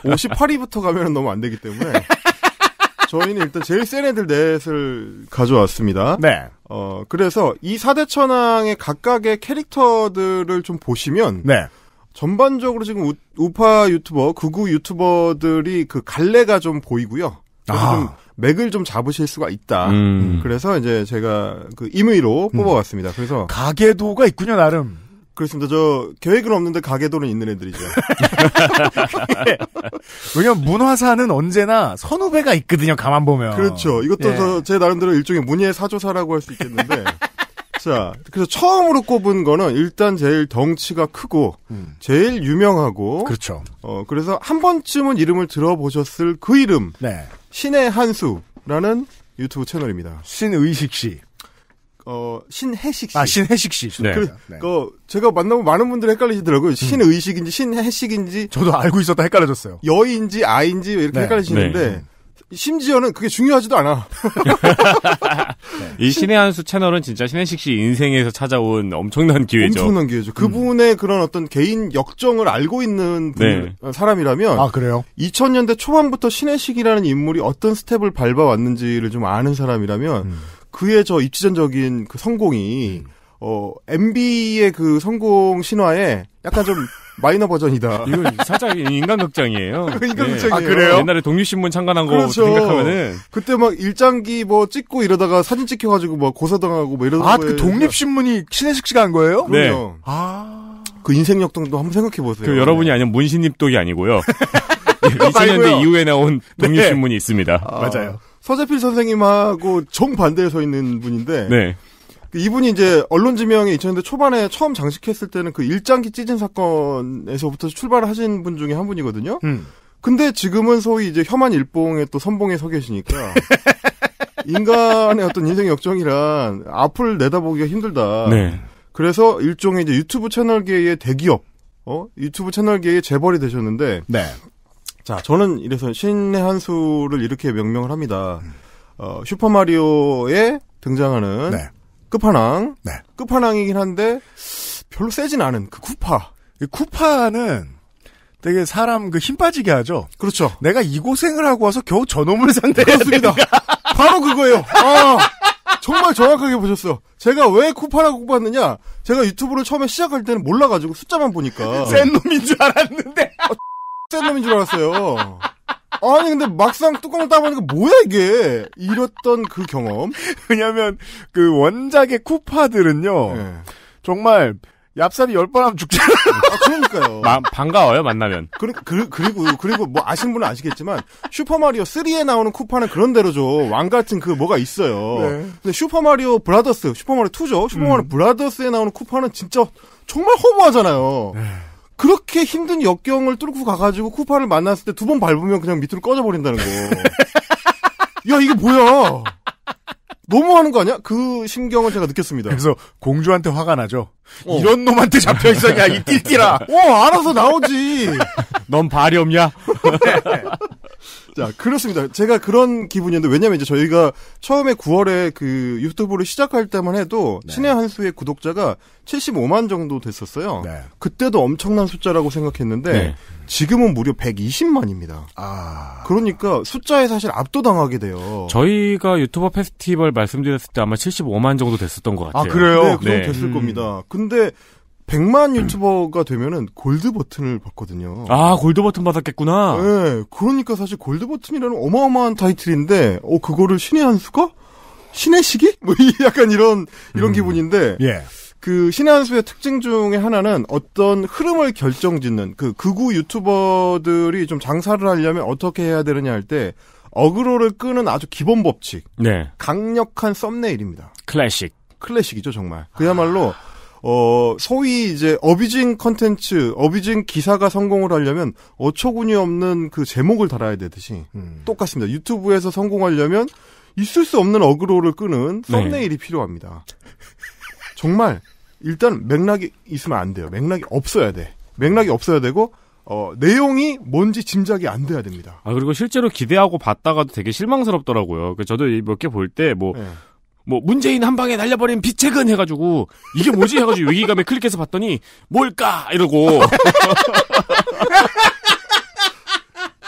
58위부터 가면 너무 안 되기 때문에. 저희는 일단 제일 센 애들 넷을 가져왔습니다. 네. 그래서 이 4대 천왕의 각각의 캐릭터들을 좀 보시면. 네. 전반적으로 지금 우파 유튜버, 극우 유튜버들이 그 갈래가 좀 보이고요. 아. 좀 맥을 좀 잡으실 수가 있다. 그래서 이제 제가 그 임의로 뽑아왔습니다. 그래서. 가계도가 있군요, 나름. 그렇습니다. 저 계획은 없는데 가계도는 있는 애들이죠. 왜냐면 문화사는 언제나 선후배가 있거든요. 가만 보면. 그렇죠. 이것도 예. 제 나름대로 일종의 문예 사조사라고 할 수 있겠는데. 자, 그래서 처음으로 꼽은 거는 일단 제일 덩치가 크고 제일 유명하고. 그렇죠. 그래서 한 번쯤은 이름을 들어보셨을 그 이름. 네. 신의 한수라는 유튜브 채널입니다. 신의식 씨. 신혜식 씨. 아, 신혜식 씨. 네. 네. 제가 만나고 많은 분들이 헷갈리시더라고요. 신의식인지 신혜식인지. 저도 알고 있었다 헷갈려졌어요. 여인지 아인지 이렇게 네. 헷갈리시는데, 네. 심지어는 그게 중요하지도 않아. 네. 이 신의 한수 채널은 진짜 신혜식 씨 인생에서 찾아온 엄청난 기회죠. 엄청난 기회죠. 그분의 그런 어떤 개인 역정을 알고 있는 분, 네. 사람이라면. 아, 그래요? 2000년대 초반부터 신혜식이라는 인물이 어떤 스텝을 밟아왔는지를 좀 아는 사람이라면, 그의 저 입지전적인 그 성공이 MB의 그 성공 신화에 약간 좀 마이너 버전이다. 이건 살짝 인간극장이에요. 인간극장이에요. 네. 아, 그래요? 옛날에 독립신문 창간한 거 그렇죠. 생각하면은 그때 막 일장기 뭐 찍고 이러다가 사진 찍혀가지고 막 고사당하고 뭐 이러던 거예요. 아, 그 독립신문이 신혜식 씨가 한 거예요? 네. 그럼요. 아, 그 인생 역동도 한번 생각해 보세요. 그 여러분이 아니면 문신입독이 아니고요. 2000년대 이후에 나온 독립신문이 네. 있습니다. 아, 맞아요. 서재필 선생님하고 정반대에 서 있는 분인데 네. 이분이 이제 언론 지명에 2000년대 초반에 처음 장식했을 때는 그 일장기 찢은 사건에서부터 출발을 하신 분 중에 한 분이거든요. 근데 지금은 소위 이제 혐한 일봉에 또 선봉에 서 계시니까 인간의 어떤 인생 역정이란 앞을 내다보기가 힘들다. 네. 그래서 일종의 이제 유튜브 채널계의 대기업, 유튜브 채널계의 재벌이 되셨는데 네. 자, 저는 이래서 신의 한수를 이렇게 명명을 합니다. 슈퍼마리오에 등장하는 네. 끝판왕. 네. 끝판왕이긴 한데 별로 세진 않은 그 쿠파. 쿠파는 되게 사람 힘 빠지게 하죠. 그렇죠. 내가 이 고생을 하고 와서 겨우 저놈을 상대해야 된다. 바로 그거예요. 아, 정말 정확하게 보셨어. 제가 왜 쿠파라고 뽑았느냐. 제가 유튜브를 처음에 시작할 때는 몰라가지고 숫자만 보니까. 센 놈인 줄 알았는데. 센 놈인 줄 알았어요. 아니 근데 막상 뚜껑을 따보니까 뭐야 이게 이랬던 그 경험. 왜냐하면 그 원작의 쿠파들은요 네. 정말 얍삽이 10번 하면 죽잖아요. 아, 그러니까요. 반가워요 만나면. 그리고 뭐 아시는 분은 아시겠지만 슈퍼마리오 3에 나오는 쿠파는 그런대로 좀 왕같은 그 뭐가 있어요. 네. 근데 슈퍼마리오 브라더스, 슈퍼마리오 2죠. 슈퍼마리오 브라더스에 나오는 쿠파는 진짜 정말 허무하잖아요. 네. 그렇게 힘든 역경을 뚫고 가가지고 쿠파를 만났을 때 두 번 밟으면 그냥 밑으로 꺼져버린다는 거. 야, 이게 뭐야. 너무하는 거 아니야? 그 심경을 제가 느꼈습니다. 그래서 공주한테 화가 나죠. 이런 놈한테 잡혀있었냐, 이 띠띠라. 알아서 나오지. 넌 발이 없냐? 자, 그렇습니다. 제가 그런 기분이었는데, 왜냐면 이제 저희가 처음에 9월에 그 유튜브를 시작할 때만 해도, 네. 신의 한수의 구독자가 75만 정도 됐었어요. 네. 그때도 엄청난 숫자라고 생각했는데, 네. 지금은 무려 120만입니다. 아. 그러니까 숫자에 사실 압도당하게 돼요. 저희가 유튜버 페스티벌 말씀드렸을 때 아마 75만 정도 됐었던 것 같아요. 아, 그래요? 네, 그 정도 됐을 겁니다. 근데, 100만 유튜버가 되면은 골드 버튼을 받거든요. 아, 골드 버튼 받았겠구나. 네, 그러니까 사실 골드 버튼이라는 어마어마한 타이틀인데, 그거를 신의 한수가? 신혜식이? 뭐 약간 이런 기분인데. 예. 그 신의 한수의 특징 중에 하나는 어떤 흐름을 결정짓는 그 극우 유튜버들이 좀 장사를 하려면 어떻게 해야 되느냐 할 때 어그로를 끄는 아주 기본 법칙. 네. 강력한 썸네일입니다. 클래식이죠 정말. 그야말로 소위 이제 어뷰징 컨텐츠, 어뷰징 기사가 성공을 하려면 어처구니 없는 그 제목을 달아야 되듯이 똑같습니다. 유튜브에서 성공하려면 있을 수 없는 어그로를 끄는 썸네일이 필요합니다. 정말 일단 맥락이 있으면 안 돼요. 맥락이 없어야 돼. 맥락이 없어야 되고 내용이 뭔지 짐작이 안 돼야 됩니다. 아 그리고 실제로 기대하고 봤다가도 되게 실망스럽더라고요. 저도 몇 개 볼 때 문재인 한 방에 날려버린 비책은 해가지고 이게 뭐지 해가지고 위기감에 클릭해서 봤더니 뭘까 이러고.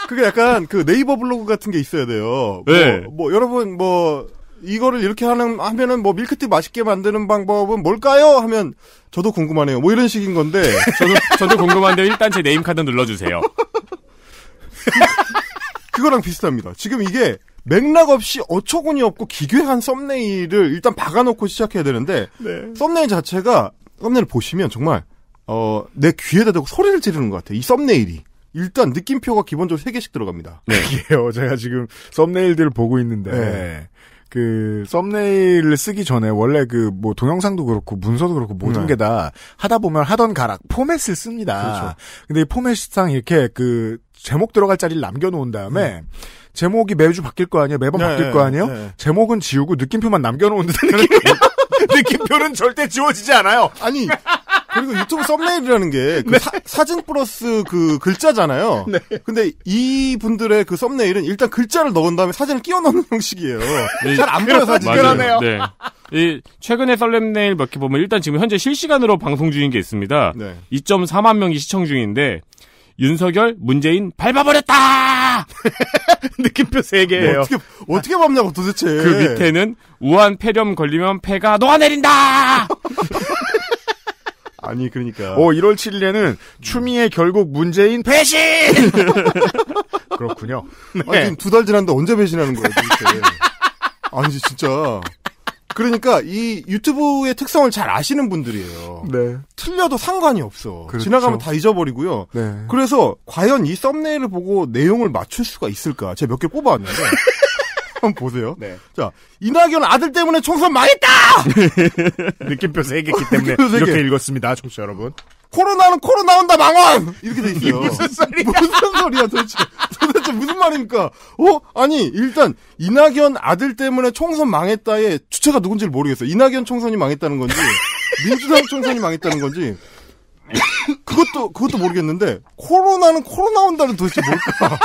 그게 약간 그 네이버 블로그 같은 게 있어야 돼요. 네. 여러분 이거를 이렇게 하면은 밀크티 맛있게 만드는 방법은 뭘까요? 하면 저도 궁금하네요. 이런 식인 건데. 저도 궁금한데 일단 제 네임 카드 눌러주세요. 그거랑 비슷합니다. 지금 이게 맥락 없이 어처구니 없고 기괴한 썸네일을 일단 박아놓고 시작해야 되는데 썸네일 자체가 썸네일을 보시면 정말 내 귀에다 대고 소리를 지르는 것 같아요. 이 썸네일이. 일단 느낌표가 기본적으로 3개씩 들어갑니다. 네. 제가 지금 썸네일들을 보고 있는데 그 썸네일을 쓰기 전에 원래 동영상도 그렇고 문서도 그렇고 모든 게 다 하다 보면 하던 가락 포맷을 씁니다. 그렇죠. 근데 이 포맷상 이렇게 제목 들어갈 자리를 남겨놓은 다음에 제목이 매주 바뀔 거 아니에요? 매번 바뀔 거 아니에요? 제목은 지우고 느낌표만 남겨놓은 듯한 느낌이에요. 느낌표는 절대 지워지지 않아요. 아니 그리고 유튜브 썸네일이라는 게 사진 플러스 글자잖아요. 네. 근데 이 분들의 그 썸네일은 일단 글자를 넣은 다음에 사진을 끼워 넣는 형식이에요. 네. 잘 안 보여서 지겨하네요. 네. 이 최근에 썸네일 몇 개 보면 일단 지금 현재 실시간으로 방송 중인 게 있습니다. 네. 2.4만 명이 시청 중인데 윤석열, 문재인 밟아버렸다. 느낌표 3개예요. 어떻게 밟냐고 도대체. 그 밑에는 우한 폐렴 걸리면 폐가 녹아내린다. 아니 그러니까. 1월 7일에는 추미애 결국 문재인 배신. 그렇군요. 네. 아니, 지금 2달 지났는데 언제 배신하는 거예요? 아니지 진짜. 그러니까 이 유튜브의 특성을 잘 아시는 분들이에요. 네. 틀려도 상관이 없어. 그렇죠. 지나가면 다 잊어버리고요. 네. 그래서 과연 이 썸네일을 보고 내용을 맞출 수가 있을까? 제가 몇 개 뽑아왔는데. 한번 보세요. 네. 자, 이낙연 아들 때문에 총선 망했다! 느낌표 3개기 때문에 이렇게 읽었습니다. 청취자 여러분. 코로나는 코로 나온다 망원! 이렇게 돼 있어요. 무슨 소리야 도대체 무슨 말입니까? 아니 일단 이낙연 아들 때문에 총선 망했다의 주체가 누군지를 모르겠어요. 이낙연 총선이 망했다는 건지 민주당 총선이 망했다는 건지 그것도 모르겠는데 코로나는 코로 나온다는 도대체 뭘까?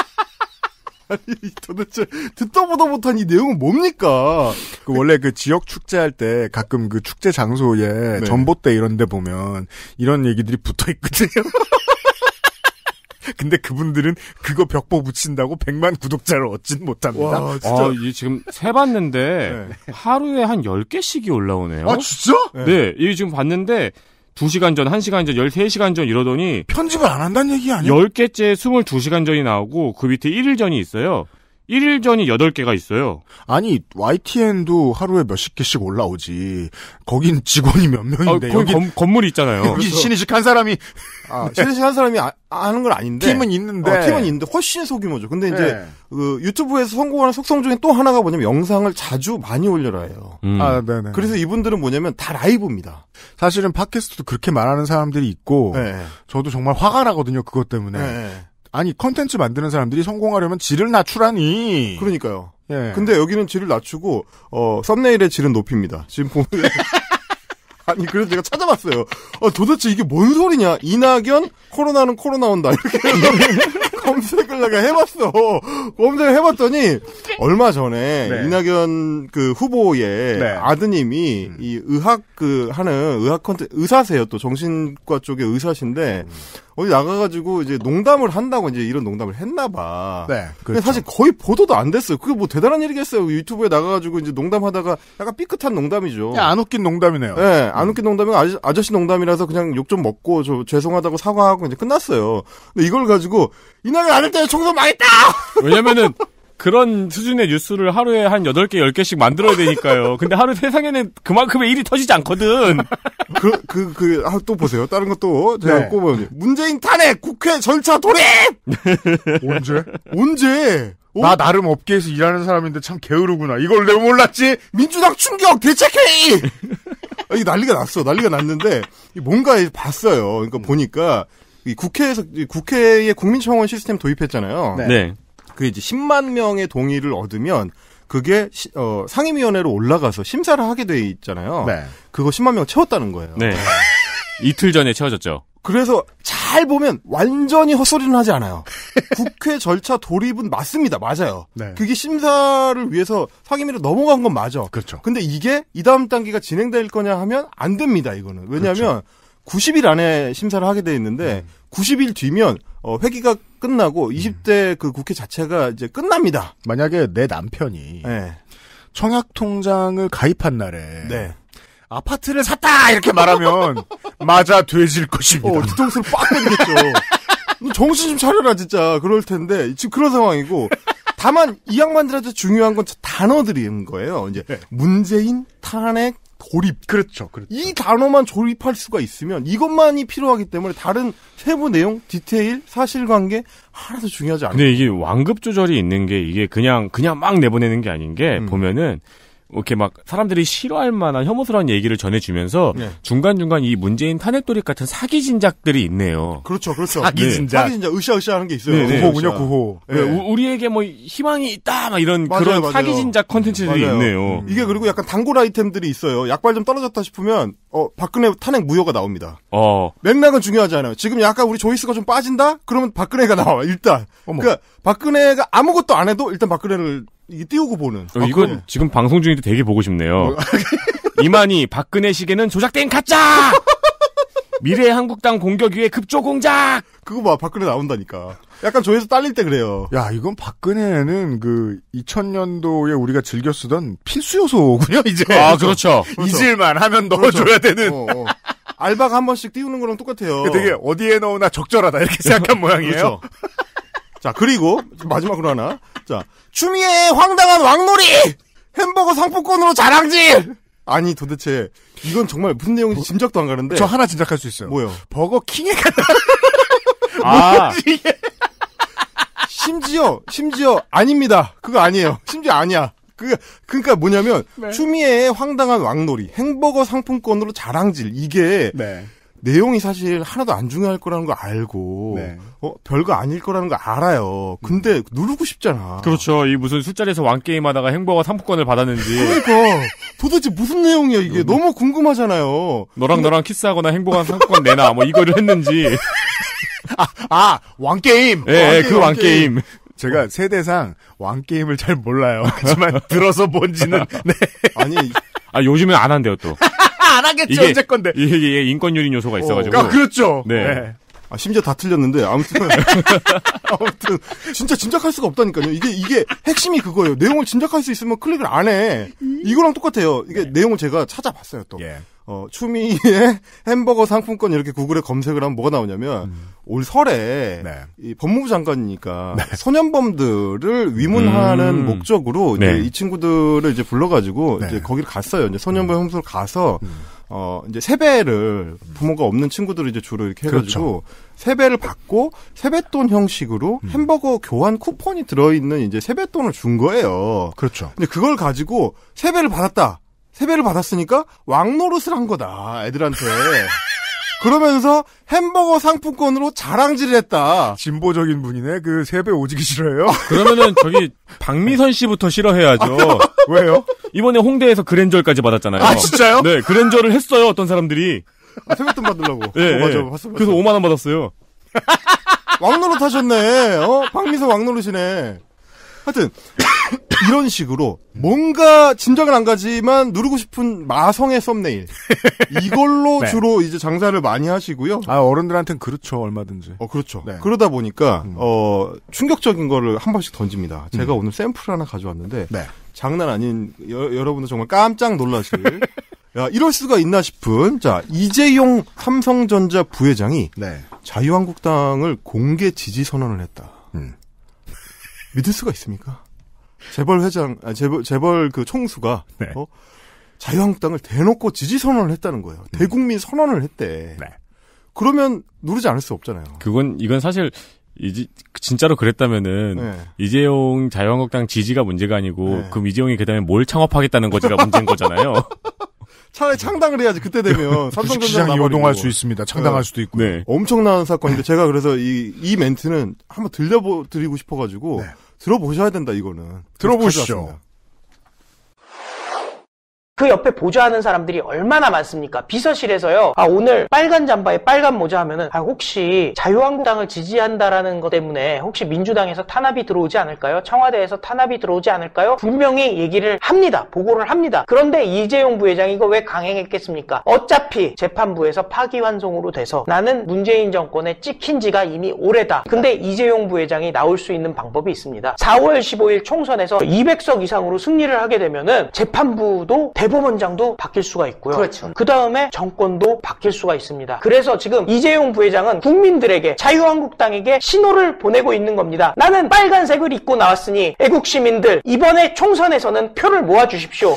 아니, 도대체, 듣다 보다 못한 이 내용은 뭡니까? 원래 지역 축제할 때 가끔 축제 장소에 전봇대 이런 데 보면 이런 얘기들이 붙어 있거든요? 근데 그분들은 그거 벽보 붙인다고 100만 구독자를 얻진 못합니다. 와, 진짜. 지금 세봤는데 하루에 한 10개씩이 올라오네요. 아, 진짜? 네, 이거 지금 봤는데 2시간 전, 1시간 전, 13시간 전 이러더니 편집을 안 한다는 얘기 아니에요? 10개째 22시간 전이 나오고 그 밑에 1일 전이 있어요. 1일 전이 8개가 있어요. 아니 YTN도 하루에 몇십 개씩 올라오지. 거긴 직원이 몇 명인데 거기 건물이 있잖아요. 여기 신의식 한 사람이 신의식 한 사람이 아는 건 아닌데 팀은 있는데 훨씬 소규모죠. 근데 이제 유튜브에서 성공하는 속성 중에 또 하나가 뭐냐면 영상을 자주 많이 올려라 해요. 네네. 그래서 이분들은 뭐냐면 다 라이브입니다. 사실은 팟캐스트도 그렇게 말하는 사람들이 있고 저도 정말 화가 나거든요. 그것 때문에. 아니 컨텐츠 만드는 사람들이 성공하려면 질을 낮추라니. 그러니까요. 근데 여기는 질을 낮추고 썸네일의 질은 높입니다. 지금 보면 아니 그래서 제가 찾아봤어요. 도대체 이게 뭔 소리냐? 이낙연 코로나는 코로 나온다 이렇게 검색을 내가 해봤어. 검색을 해봤더니 얼마 전에 이낙연 그 후보의 아드님이 이 의학 하는 의사세요. 또 정신과 쪽의 의사신데 어디 나가가지고 이제 농담을 한다고 이제 이런 농담을 했나봐. 네. 그렇죠. 근데 사실 거의 보도도 안 됐어요. 그게 뭐 대단한 일이겠어요. 유튜브에 나가가지고 이제 농담하다가 약간 삐끗한 농담이죠. 야, 안 웃긴 농담이네요. 네, 안 웃긴 농담이고 아저씨 농담이라서 그냥 욕 좀 먹고 저 죄송하다고 사과하고 이제 끝났어요. 근데 이걸 가지고 이날을 안 할 때 총선 망했다. 왜냐면은. 그런 수준의 뉴스를 하루에 한 8개, 10개씩 만들어야 되니까요. 근데 하루 세상에는 그만큼의 일이 터지지 않거든. 또 보세요. 다른 것도 제가 네. 꼽아보세요. 문재인 탄핵! 국회 절차 돌입! 언제? 나 나름 업계에서 일하는 사람인데 참 게으르구나. 이걸 왜 몰랐지? 민주당 충격! 대책회의! 이게 난리가 났는데, 뭔가 봤어요. 그러니까 보니까, 국회에 국민청원 시스템 도입했잖아요. 네. 그 이제 10만 명의 동의를 얻으면 그게 상임위원회로 올라가서 심사를 하게 돼 있잖아요. 네. 그거 10만 명 채웠다는 거예요. 네. 이틀 전에 채워졌죠. 그래서 잘 보면 완전히 헛소리는 하지 않아요. 국회 절차 돌입은 맞아요. 네. 그게 심사를 위해서 상임위로 넘어간 건 맞아. 그렇죠. 근데 이게 이 다음 단계가 진행될 거냐 하면 안 됩니다. 이거는 왜냐하면 그렇죠. 90일 안에 심사를 하게 돼 있는데 90일 뒤면 회기가 끝나고 20대 그 국회 자체가 이제 끝납니다. 만약에 내 남편이 네. 청약 통장을 가입한 날에 네. 아파트를 샀다 이렇게 말하면 맞아 돼질 것입니다. 뒤통수를 빡 때리겠죠. 정신 좀 차려라 진짜. 그럴 텐데 지금 그런 상황이고. 다만 이 양반들한테 중요한 건 단어들인 거예요. 이제 네. 문재인 탄핵 돌입. 그렇죠. 이 단어만 조립할 수가 있으면 이것만이 필요하기 때문에 다른 세부 내용, 디테일, 사실관계 하나도 중요하지 않아요. 근데 이게 완급 조절이 있는 게 이게 그냥 막 내보내는 게 아닌 게 보면은 이렇게 막 사람들이 싫어할 만한 혐오스러운 얘기를 전해주면서 네. 중간중간 이 문재인 탄핵 돌입 같은 사기 진작들이 있네요. 그렇죠. 사기 진작 으쌰으쌰 하는 게 있어요. 네. 구호. 네. 우리에게 뭐 희망이 있다 막 이런 맞아요, 그런 맞아요. 사기 진작 콘텐츠들이 있네요. 이게 그리고 약간 단골 아이템들이 있어요. 약발 좀 떨어졌다 싶으면 박근혜 탄핵 무효가 나옵니다. 맥락은 중요하지 않아요. 지금 약간 우리 조이스가 좀 빠진다? 그러면 박근혜가 나와 일단. 어머. 그러니까 박근혜가 아무것도 안 해도 일단 박근혜를 이게 띄우고 보는. 이건 네. 지금 방송 중인데 되게 보고 싶네요. 이만희 박근혜 시계는 조작된 가짜. 미래 한국당 공격 위에 급조 공작. 그거 봐 박근혜 나온다니까. 약간 조회수 딸릴 때 그래요. 야 이건 박근혜는 그 2000년도에 우리가 즐겨 쓰던 필수 요소군요 이제. 아 그렇죠. 잊을만 하면 넣어줘야 되는. 알바가 한 번씩 띄우는 거랑 똑같아요. 되게 어디에 넣으나 적절하다 이렇게 생각한 모양이에요. 그렇죠. 자 그리고 마지막으로 하나. 자 추미애의 황당한 왕놀이 햄버거 상품권으로 자랑질. 아니 도대체 이건 정말 무슨 내용인지 짐작도 안 가는데. 저 하나 짐작할 수 있어요. 뭐요? 버거킹에 간다. 심지어 아닙니다. 그거 아니에요. 심지어 아니야. 그러니까 뭐냐면 네. 추미애의 황당한 왕놀이 햄버거 상품권으로 자랑질 이게. 네. 내용이 사실 하나도 안 중요할 거라는 거 알고 네. 별거 아닐 거라는 거 알아요. 근데 누르고 싶잖아. 그렇죠. 이 무슨 술자리에서 왕게임하다가 햄버거 상품권을 받았는지. 그러니까 도대체 무슨 내용이야 이게. 너무 궁금하잖아요. 너랑 키스하거나 햄버거 상품권 내놔 뭐 이거를 했는지. 왕게임. 예, 그 왕게임. 제가 세대상 왕게임을 잘 몰라요. 하지만 들어서 뭔지는. 네. 요즘엔 안 한대요 또. 안 하겠죠 언제 건데. 이게 인권유린 요소가 있어가지고. 그렇죠. 네. 심지어 다 틀렸는데 아무튼 진짜 짐작할 수가 없다니까요. 이게 핵심이 그거예요. 내용을 짐작할 수 있으면 클릭을 안 해. 이거랑 똑같아요. 이게 네. 내용을 제가 찾아봤어요 또. 예. 추미애 햄버거 상품권 이렇게 구글에 검색을 하면 뭐가 나오냐면 올 설에 네. 이 법무부 장관이니까 네. 소년범들을 위문하는 목적으로 네. 이제 이 친구들을 이제 불러가지고 네. 이제 거기를 갔어요. 이제 소년범 형수로 가서 이제 세배를 부모가 없는 친구들을 이제 주로 이렇게 해가지고 그렇죠. 세배를 받고 세뱃돈 형식으로 햄버거 교환 쿠폰이 들어있는 이제 세뱃돈을 준 거예요. 그렇죠. 근데 그걸 가지고 세배를 받았다. 세배를 받았으니까 왕노릇을 한 거다 애들한테. 그러면서 햄버거 상품권으로 자랑질을 했다. 진보적인 분이네. 그 세배 오지기 싫어요. 그러면은 저기 박미선 씨부터 싫어해야죠. 왜요? 이번에 홍대에서 그랜저까지 받았잖아요. 아 진짜요? 네, 그랜저를 했어요. 어떤 사람들이 세뱃돈 받으려고. 네, 맞아. 그래서 5만 원 받았어요. 왕노릇 하셨네. 박미선 왕노릇이네. 하여튼 이런 식으로 뭔가 짐작은 안 가지만 누르고 싶은 마성의 썸네일 이걸로 네. 주로 이제 장사를 많이 하시고요. 아 어른들한테는 그렇죠 얼마든지. 그렇죠. 네. 그러다 보니까 충격적인 거를 한 번씩 던집니다. 제가 오늘 샘플 하나 가져왔는데 네. 장난 아닌 여러분들 정말 깜짝 놀라실. 야 이럴 수가 있나 싶은 자 이재용 삼성전자 부회장이 네. 자유한국당을 공개 지지 선언을 했다. 믿을 수가 있습니까? 재벌 회장, 재벌 그 총수가 네. 자유한국당을 대놓고 지지 선언을 했다는 거예요. 대국민 선언을 했대. 네. 그러면 누르지 않을 수 없잖아요. 이건 사실 진짜로 그랬다면은 네. 이재용 자유한국당 지지가 문제가 아니고 네. 그럼 이재용이 그다음에 뭘 창업하겠다는 거지가 문제인 거잖아요. 차라에 창당을 해야지 그때 되면 삼성전자 요동할 수 있습니다. 창당할 수도 있고 네. 엄청난 사건인데 제가 그래서 이 멘트는 한번 드리고 싶어가지고 네. 들어보셔야 된다 이거는 들어보시죠. 그 옆에 보좌하는 사람들이 얼마나 많습니까? 비서실에서요. 아 오늘 빨간 잠바에 빨간 모자 하면은 아 혹시 자유한국당을 지지한다라는 것 때문에 혹시 민주당에서 탄압이 들어오지 않을까요? 청와대에서 탄압이 들어오지 않을까요? 분명히 얘기를 합니다. 보고를 합니다. 그런데 이재용 부회장이 이거 왜 강행했겠습니까? 어차피 재판부에서 파기환송으로 돼서 나는 문재인 정권에 찍힌 지가 이미 오래다. 근데 이재용 부회장이 나올 수 있는 방법이 있습니다. 4월 15일 총선에서 200석 이상으로 승리를 하게 되면은 재판부도 대법원장도 바뀔 수가 있고요. 그렇죠. 그 다음에 정권도 바뀔 수가 있습니다. 그래서 지금 이재용 부회장은 국민들에게 자유한국당에게 신호를 보내고 있는 겁니다. 나는 빨간색을 입고 나왔으니 애국시민들 이번에 총선에서는 표를 모아주십시오.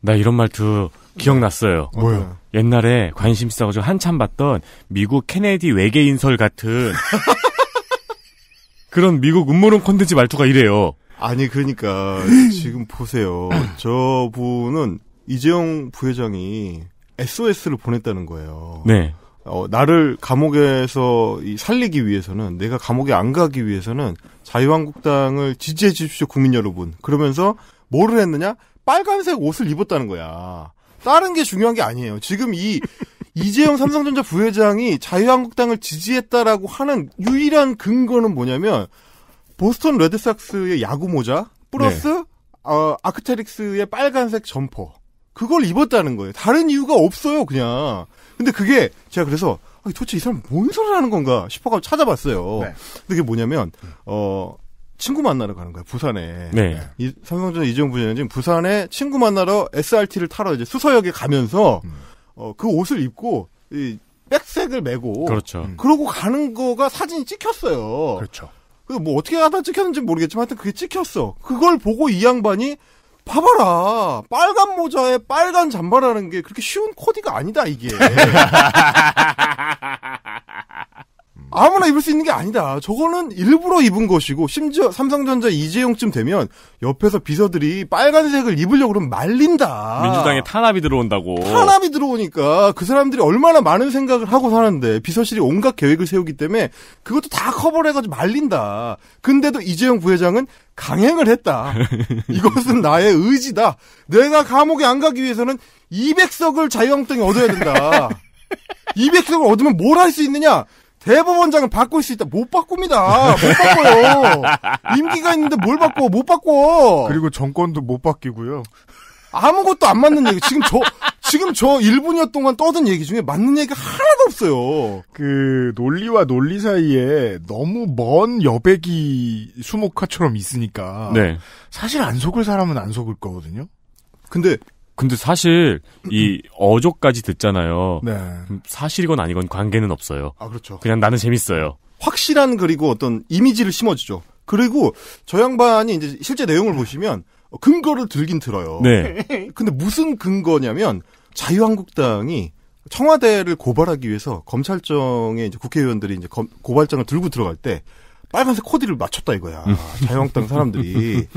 나 이런 말투 기억났어요. 뭐요? 옛날에 관심 있어서 한참 봤던 미국 케네디 외계인설 같은 그런 미국 음모론 콘텐츠 말투가 이래요. 아니 그러니까 지금 보세요. 저분은 이재용 부회장이 SOS를 보냈다는 거예요. 네. 나를 감옥에서 살리기 위해서는 내가 감옥에 안 가기 위해서는 자유한국당을 지지해 주십시오 국민 여러분. 그러면서 뭐를 했느냐? 빨간색 옷을 입었다는 거야. 다른 게 중요한 게 아니에요. 지금 이재용 삼성전자 부회장이 자유한국당을 지지했다라고 하는 유일한 근거는 뭐냐면 보스턴 레드삭스의 야구 모자 플러스 네. 아크테릭스의 빨간색 점퍼 그걸 입었다는 거예요. 다른 이유가 없어요, 그냥. 근데 그게 제가 그래서 도대체 이 사람 뭔 소리를 하는 건가 싶어가지고 찾아봤어요. 네. 그게 뭐냐면 친구 만나러 가는 거예요, 부산에. 네. 삼성전자 이재용 부회장이 지금 부산에 친구 만나러 SRT를 타러 이제 수서역에 가면서 그 옷을 입고 백색을 메고 그렇죠. 그러고 가는 거가 사진이 찍혔어요. 그렇죠. 그래서 뭐 어떻게 하다 찍혔는지 모르겠지만 하여튼 그게 찍혔어. 그걸 보고 이 양반이 봐봐라. 빨간 모자에 빨간 잠바라는 게 그렇게 쉬운 코디가 아니다 이게. 아무나 입을 수 있는 게 아니다. 저거는 일부러 입은 것이고 심지어 삼성전자 이재용쯤 되면 옆에서 비서들이 빨간색을 입으려고 그러면 말린다. 민주당에 탄압이 들어온다고. 탄압이 들어오니까 그 사람들이 얼마나 많은 생각을 하고 사는데 비서실이 온갖 계획을 세우기 때문에 그것도 다 커버를 해가지고 말린다. 근데도 이재용 부회장은 강행을 했다. 이것은 나의 의지다. 내가 감옥에 안 가기 위해서는 200석을 자유한국당이 얻어야 된다. 200석을 얻으면 뭘 할 수 있느냐. 대법원장은 바꿀 수 있다. 못 바꿉니다. 못 바꿔요. 임기가 있는데 뭘 바꿔. 못 바꿔. 그리고 정권도 못 바뀌고요. 아무것도 안 맞는 얘기. 지금 저 1분여 동안 떠든 얘기 중에 맞는 얘기가 하나도 없어요. 그 논리와 논리 사이에 너무 먼 여백이 수목화처럼 있으니까 네. 사실 안 속을 사람은 안 속을 거거든요. 근데 사실 이 어조까지 듣잖아요. 네. 사실이건 아니건 관계는 없어요. 아 그렇죠. 그냥 나는 재밌어요. 확실한 그리고 어떤 이미지를 심어주죠. 그리고 저 양반이 이제 실제 내용을 보시면 근거를 들긴 들어요. 네. 근데 무슨 근거냐면 자유한국당이 청와대를 고발하기 위해서 검찰청에 이제 국회의원들이 이제 고발장을 들고 들어갈 때. 빨간색 코디를 맞췄다 이거야. 자유한국당 사람들이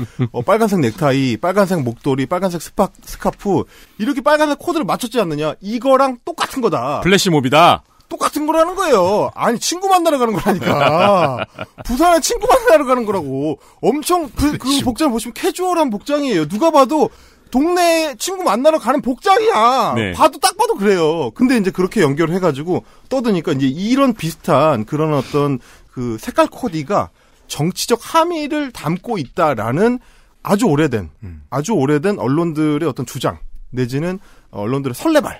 빨간색 넥타이, 빨간색 목도리, 빨간색 스카프 이렇게 빨간색 코드를 맞췄지 않느냐. 이거랑 똑같은 거다. 플래시몹이다. 똑같은 거라는 거예요. 아니 친구 만나러 가는 거라니까. 부산에 친구 만나러 가는 거라고. 엄청 그 복장을 보시면 캐주얼한 복장이에요. 누가 봐도 동네 친구 만나러 가는 복장이야. 네. 딱 봐도 그래요. 근데 이제 그렇게 연결을 해가지고 떠드니까 이제 이런 비슷한 그런 어떤 그 색깔 코디가 정치적 함의를 담고 있다라는 아주 오래된 언론들의 어떤 주장 내지는 언론들의 선례발의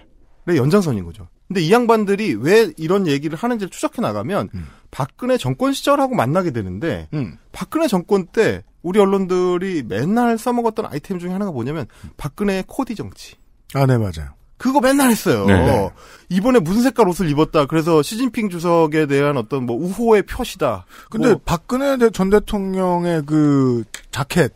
연장선인 거죠. 근데 이 양반들이 왜 이런 얘기를 하는지를 추적해 나가면 박근혜 정권 시절하고 만나게 되는데 박근혜 정권 때 우리 언론들이 맨날 써먹었던 아이템 중에 하나가 뭐냐면 박근혜의 코디 정치. 아, 네, 맞아요. 그거 맨날 했어요. 네네. 이번에 무슨 색깔 옷을 입었다. 그래서 시진핑 주석에 대한 어떤 뭐 우호의 표시다. 근데 뭐. 박근혜 전 대통령의 그 자켓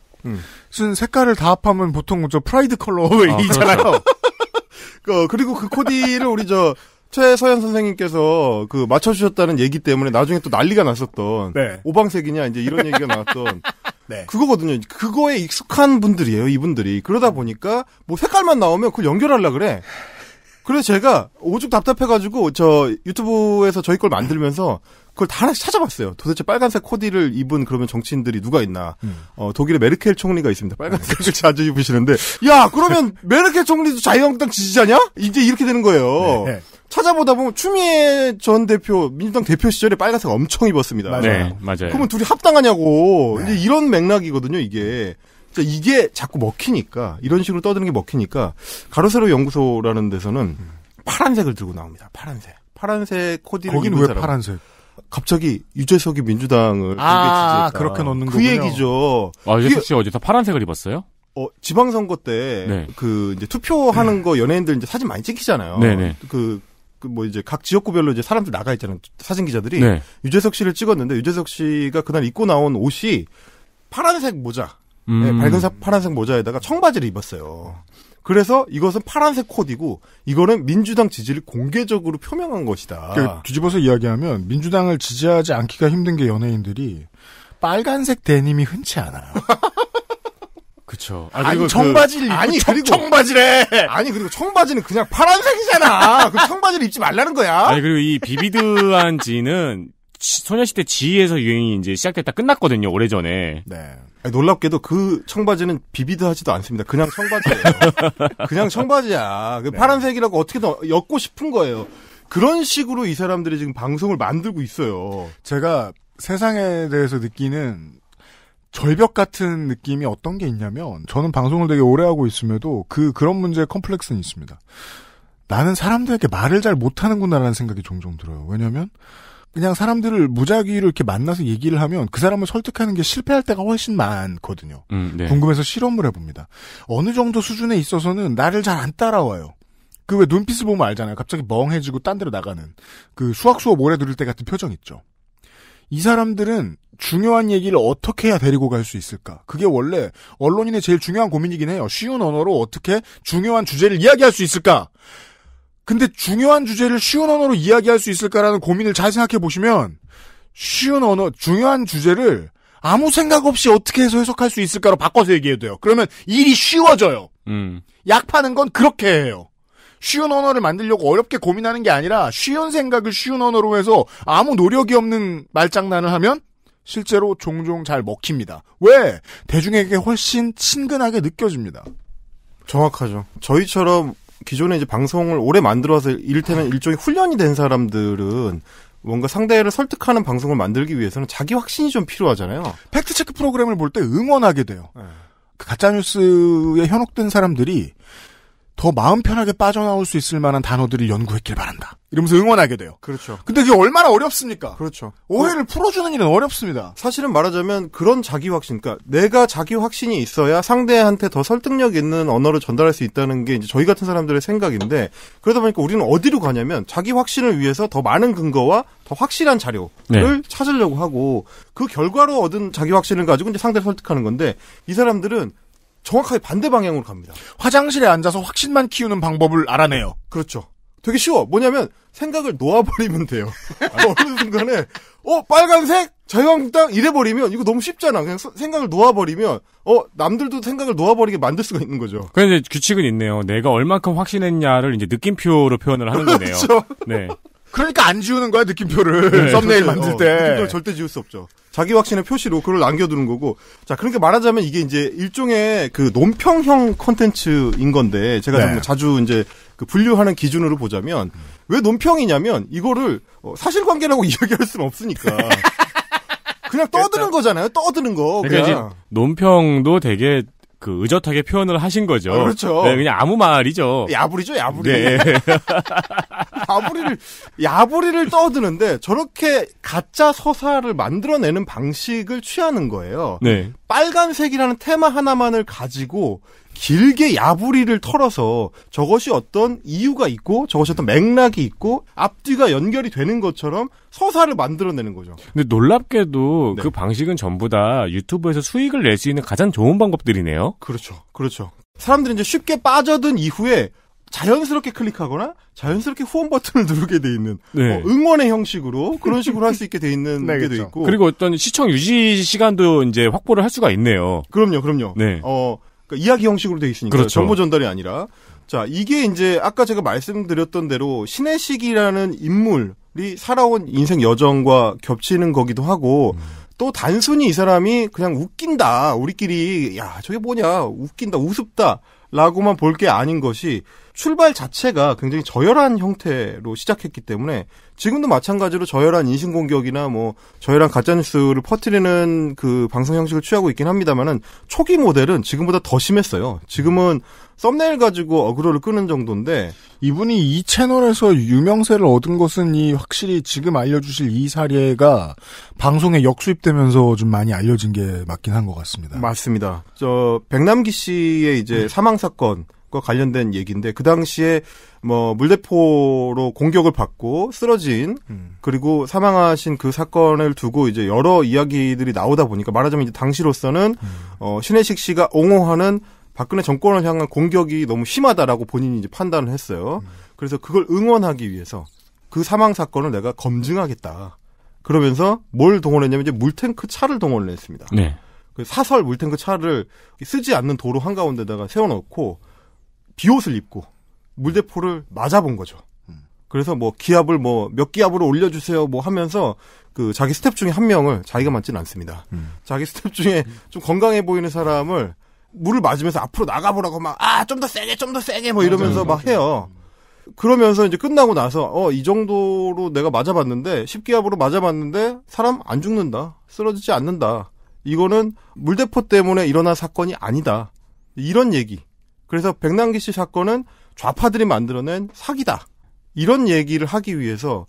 쓴 색깔을 다 합하면 보통 저 프라이드 컬러웨이잖아요. 아, 그리고 그 코디를 우리 저 최서연 선생님께서 그 맞춰주셨다는 얘기 때문에 나중에 또 난리가 났었던 네. 오방색이냐 이제 이런 얘기가 나왔던 네. 그거거든요. 그거에 익숙한 분들이에요, 이분들이. 그러다 보니까 뭐 색깔만 나오면 그걸 연결하려 그래. 그래서 제가 오죽 답답해가지고 저 유튜브에서 저희 걸 만들면서 그걸 다 하나씩 찾아봤어요. 도대체 빨간색 코디를 입은 그러면 정치인들이 누가 있나. 독일의 메르켈 총리가 있습니다. 빨간색을 자주 입으시는데 야 그러면 메르켈 총리도 자유한국당 지지자냐? 이제 이렇게 되는 거예요. 네. 찾아보다 보면 추미애 전 대표 민주당 대표 시절에 빨간색 엄청 입었습니다. 맞아요. 네, 맞아요. 그러면 둘이 합당하냐고. 네. 이제 이런 맥락이거든요. 이게 자꾸 먹히니까 이런 식으로 떠드는 게 먹히니까 가로세로 연구소라는 데서는 파란색을 들고 나옵니다. 파란색 코디를 입은 사람. 거긴 왜 파란색? 갑자기 유재석이 민주당을 아 그렇게 넣는 거군요. 그 얘기죠. 아, 유재석 씨 어디서 파란색을 입었어요? 지방선거 때 네. 그 이제 투표하는 거 연예인들 이제 사진 많이 찍히잖아요. 네네. 뭐 이제 각 지역구별로 이제 사람들 나가 있잖아요. 사진 기자들이 네. 유재석 씨를 찍었는데 유재석 씨가 그날 입고 나온 옷이 파란색 모자, 네, 밝은 파란색 모자에다가 청바지를 입었어요. 그래서 이것은 파란색 코디고 이거는 민주당 지지를 공개적으로 표명한 것이다. 그러니까 뒤집어서 이야기하면 민주당을 지지하지 않기가 힘든 게 연예인들이 빨간색 데님이 흔치 않아요. 그렇죠. 아니 청바지를 아니 그리고 청바지래. 아니 그리고 청바지는 그냥 파란색이잖아. 그 청바지를 입지 말라는 거야. 아니 그리고 이 비비드한 지는 소녀시대 G에서 유행이 이제 시작됐다 끝났거든요. 오래전에. 네. 아니, 놀랍게도 그 청바지는 비비드하지도 않습니다. 그냥 청바지예요. 그냥 청바지야. 네. 파란색이라고 어떻게든 엮고 싶은 거예요. 그런 식으로 이 사람들이 지금 방송을 만들고 있어요. 제가 세상에 대해서 느끼는 절벽 같은 느낌이 어떤 게 있냐면 저는 방송을 되게 오래 하고 있음에도 그런 문제의 컴플렉스는 있습니다. 나는 사람들에게 말을 잘 못하는구나라는 생각이 종종 들어요. 왜냐하면 그냥 사람들을 무작위로 이렇게 만나서 얘기를 하면 그 사람을 설득하는 게 실패할 때가 훨씬 많거든요. 네. 궁금해서 실험을 해봅니다. 어느 정도 수준에 있어서는 나를 잘 안 따라와요. 그 왜 눈빛을 보면 알잖아요. 갑자기 멍해지고 딴 데로 나가는 그 수학 수업 오래 들을 때 같은 표정 있죠. 이 사람들은 중요한 얘기를 어떻게 해야 데리고 갈 수 있을까? 그게 원래 언론인의 제일 중요한 고민이긴 해요. 쉬운 언어로 어떻게 중요한 주제를 이야기할 수 있을까? 근데 중요한 주제를 쉬운 언어로 이야기할 수 있을까라는 고민을 잘 생각해 보시면 쉬운 언어, 중요한 주제를 아무 생각 없이 어떻게 해서 해석할 수 있을까로 바꿔서 얘기해도 돼요. 그러면 일이 쉬워져요. 약 파는 건 그렇게 해요. 쉬운 언어를 만들려고 어렵게 고민하는 게 아니라 쉬운 생각을 쉬운 언어로 해서 아무 노력이 없는 말장난을 하면 실제로 종종 잘 먹힙니다. 왜? 대중에게 훨씬 친근하게 느껴집니다. 정확하죠. 저희처럼 기존에 이제 방송을 오래 만들어서 이를테면 일종의 훈련이 된 사람들은 뭔가 상대를 설득하는 방송을 만들기 위해서는 자기 확신이 좀 필요하잖아요. 팩트체크 프로그램을 볼 때 응원하게 돼요. 그 가짜뉴스에 현혹된 사람들이 더 마음 편하게 빠져나올 수 있을 만한 단어들을 연구했길 바란다. 이러면서 응원하게 돼요. 그렇죠. 근데 그게 얼마나 어렵습니까? 그렇죠. 오해를 풀어주는 일은 어렵습니다. 사실은 말하자면 그런 자기 확신, 그러니까 내가 자기 확신이 있어야 상대한테 더 설득력 있는 언어를 전달할 수 있다는 게 이제 저희 같은 사람들의 생각인데 그러다 보니까 우리는 어디로 가냐면 자기 확신을 위해서 더 많은 근거와 더 확실한 자료를 네. 찾으려고 하고 그 결과로 얻은 자기 확신을 가지고 이제 상대를 설득하는 건데 이 사람들은 정확하게 반대 방향으로 갑니다. 화장실에 앉아서 확신만 키우는 방법을 알아내요. 그렇죠. 되게 쉬워. 뭐냐면 생각을 놓아버리면 돼요. 어느 순간에 빨간색 자유한국당 이래버리면 이거 너무 쉽잖아. 그냥 생각을 놓아버리면 남들도 생각을 놓아버리게 만들 수가 있는 거죠. 그런데 규칙은 있네요. 내가 얼만큼 확신했냐를 이제 느낌표로 표현을 하는 거네요. 그렇죠. 네. 그러니까 안 지우는 거야 느낌표를. 네, 썸네일 절대, 만들 때. 느낌표를 절대 지울 수 없죠. 자기 확신의 표시로 그걸 남겨두는 거고. 자, 그러니까 말하자면 이게 이제 일종의 그 논평형 콘텐츠인 건데 제가 네. 자주 이제 그 분류하는 기준으로 보자면 왜 논평이냐면 이거를 사실관계라고 이야기할 수는 없으니까. 그냥 떠드는 거잖아요. 떠드는 거. 그러니까 이제 논평도 되게 그 의젓하게 표현을 하신 거죠. 아, 그렇죠. 네, 그냥 아무 말이죠. 야부리죠, 야부리. 네. 야부리를 떠드는데 저렇게 가짜 서사를 만들어내는 방식을 취하는 거예요. 네. 빨간색이라는 테마 하나만을 가지고 길게 야부리를 털어서 저것이 어떤 이유가 있고 저것이 어떤 맥락이 있고 앞뒤가 연결이 되는 것처럼 서사를 만들어내는 거죠. 근데 놀랍게도 네. 그 방식은 전부 다 유튜브에서 수익을 낼 수 있는 가장 좋은 방법들이네요. 그렇죠. 그렇죠. 사람들이 이제 쉽게 빠져든 이후에 자연스럽게 클릭하거나 자연스럽게 후원 버튼을 누르게 돼 있는 네. 응원의 형식으로 그런 식으로 할 수 있게 돼 있는 네, 게 그렇죠. 돼 있고 그리고 어떤 시청 유지 시간도 이제 확보를 할 수가 있네요. 그럼요, 그럼요. 네. 그러니까 이야기 형식으로 돼 있으니까 그렇죠. 정보 전달이 아니라 자 이게 이제 아까 제가 말씀드렸던 대로 신혜식이라는 인물이 살아온 인생 여정과 겹치는 거기도 하고. 또 단순히 이 사람이 그냥 웃긴다 우리끼리 야 저게 뭐냐 웃긴다 우습다 라고만 볼 게 아닌 것이 출발 자체가 굉장히 저열한 형태로 시작했기 때문에 지금도 마찬가지로 저열한 인신공격이나 뭐 저열한 가짜뉴스를 퍼뜨리는 그 방송 형식을 취하고 있긴 합니다만은 초기 모델은 지금보다 더 심했어요. 지금은 썸네일 가지고 어그로를 끄는 정도인데 이분이 이 채널에서 유명세를 얻은 것은 이 확실히 지금 알려주실 이 사례가 방송에 역수입되면서 좀 많이 알려진 게 맞긴 한 것 같습니다. 맞습니다. 저 백남기 씨의 이제 사망 사건. 관련된 얘기인데 그 당시에 뭐 물대포로 공격을 받고 쓰러진 그리고 사망하신 그 사건을 두고 이제 여러 이야기들이 나오다 보니까 말하자면 이제 당시로서는 신혜식 씨가 옹호하는 박근혜 정권을 향한 공격이 너무 심하다라고 본인이 이제 판단을 했어요. 그래서 그걸 응원하기 위해서 그 사망 사건을 내가 검증하겠다. 그러면서 뭘 동원했냐면 이제 물탱크 차를 동원을 했습니다. 네. 사설 물탱크 차를 쓰지 않는 도로 한가운데다가 세워놓고 비옷을 입고 물대포를 맞아본 거죠. 그래서 뭐 기압을 뭐 몇 기압으로 올려주세요 뭐 하면서 그 자기 스텝 중에 한 명을 자기가 맞지는 않습니다. 자기 스텝 중에 좀 건강해 보이는 사람을 물을 맞으면서 앞으로 나가보라고 막 아 좀 더 세게 뭐 이러면서 막 해요. 그러면서 이제 끝나고 나서 이 정도로 내가 맞아봤는데 10기압으로 맞아봤는데 사람 안 죽는다 쓰러지지 않는다 이거는 물대포 때문에 일어난 사건이 아니다 이런 얘기. 그래서 백남기 씨 사건은 좌파들이 만들어낸 사기다. 이런 얘기를 하기 위해서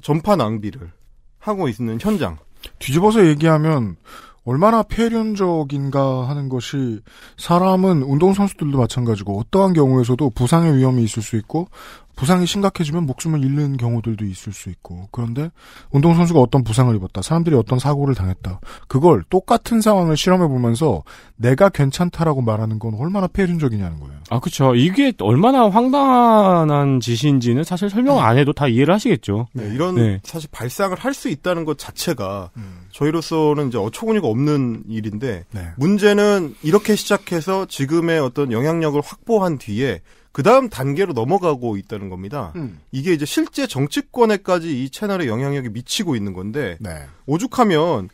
전파 낭비를 하고 있는 현장. 뒤집어서 얘기하면 얼마나 폐륜적인가 하는 것이 사람은 운동선수들도 마찬가지고 어떠한 경우에서도 부상의 위험이 있을 수 있고 부상이 심각해지면 목숨을 잃는 경우들도 있을 수 있고 그런데 운동선수가 어떤 부상을 입었다. 사람들이 어떤 사고를 당했다. 그걸 똑같은 상황을 실험해보면서 내가 괜찮다라고 말하는 건 얼마나 폐륜적이냐는 거예요. 아 그렇죠. 이게 얼마나 황당한 짓인지는 사실 설명 안 해도 다 이해를 하시겠죠. 네, 이런 네. 사실 발상을 할 수 있다는 것 자체가 저희로서는 이제 어처구니가 없는 일인데 네. 문제는 이렇게 시작해서 지금의 어떤 영향력을 확보한 뒤에 그 다음 단계로 넘어가고 있다는 겁니다. 이게 이제 실제 정치권에까지 이 채널의 영향력이 미치고 있는 건데 네. 오죽하면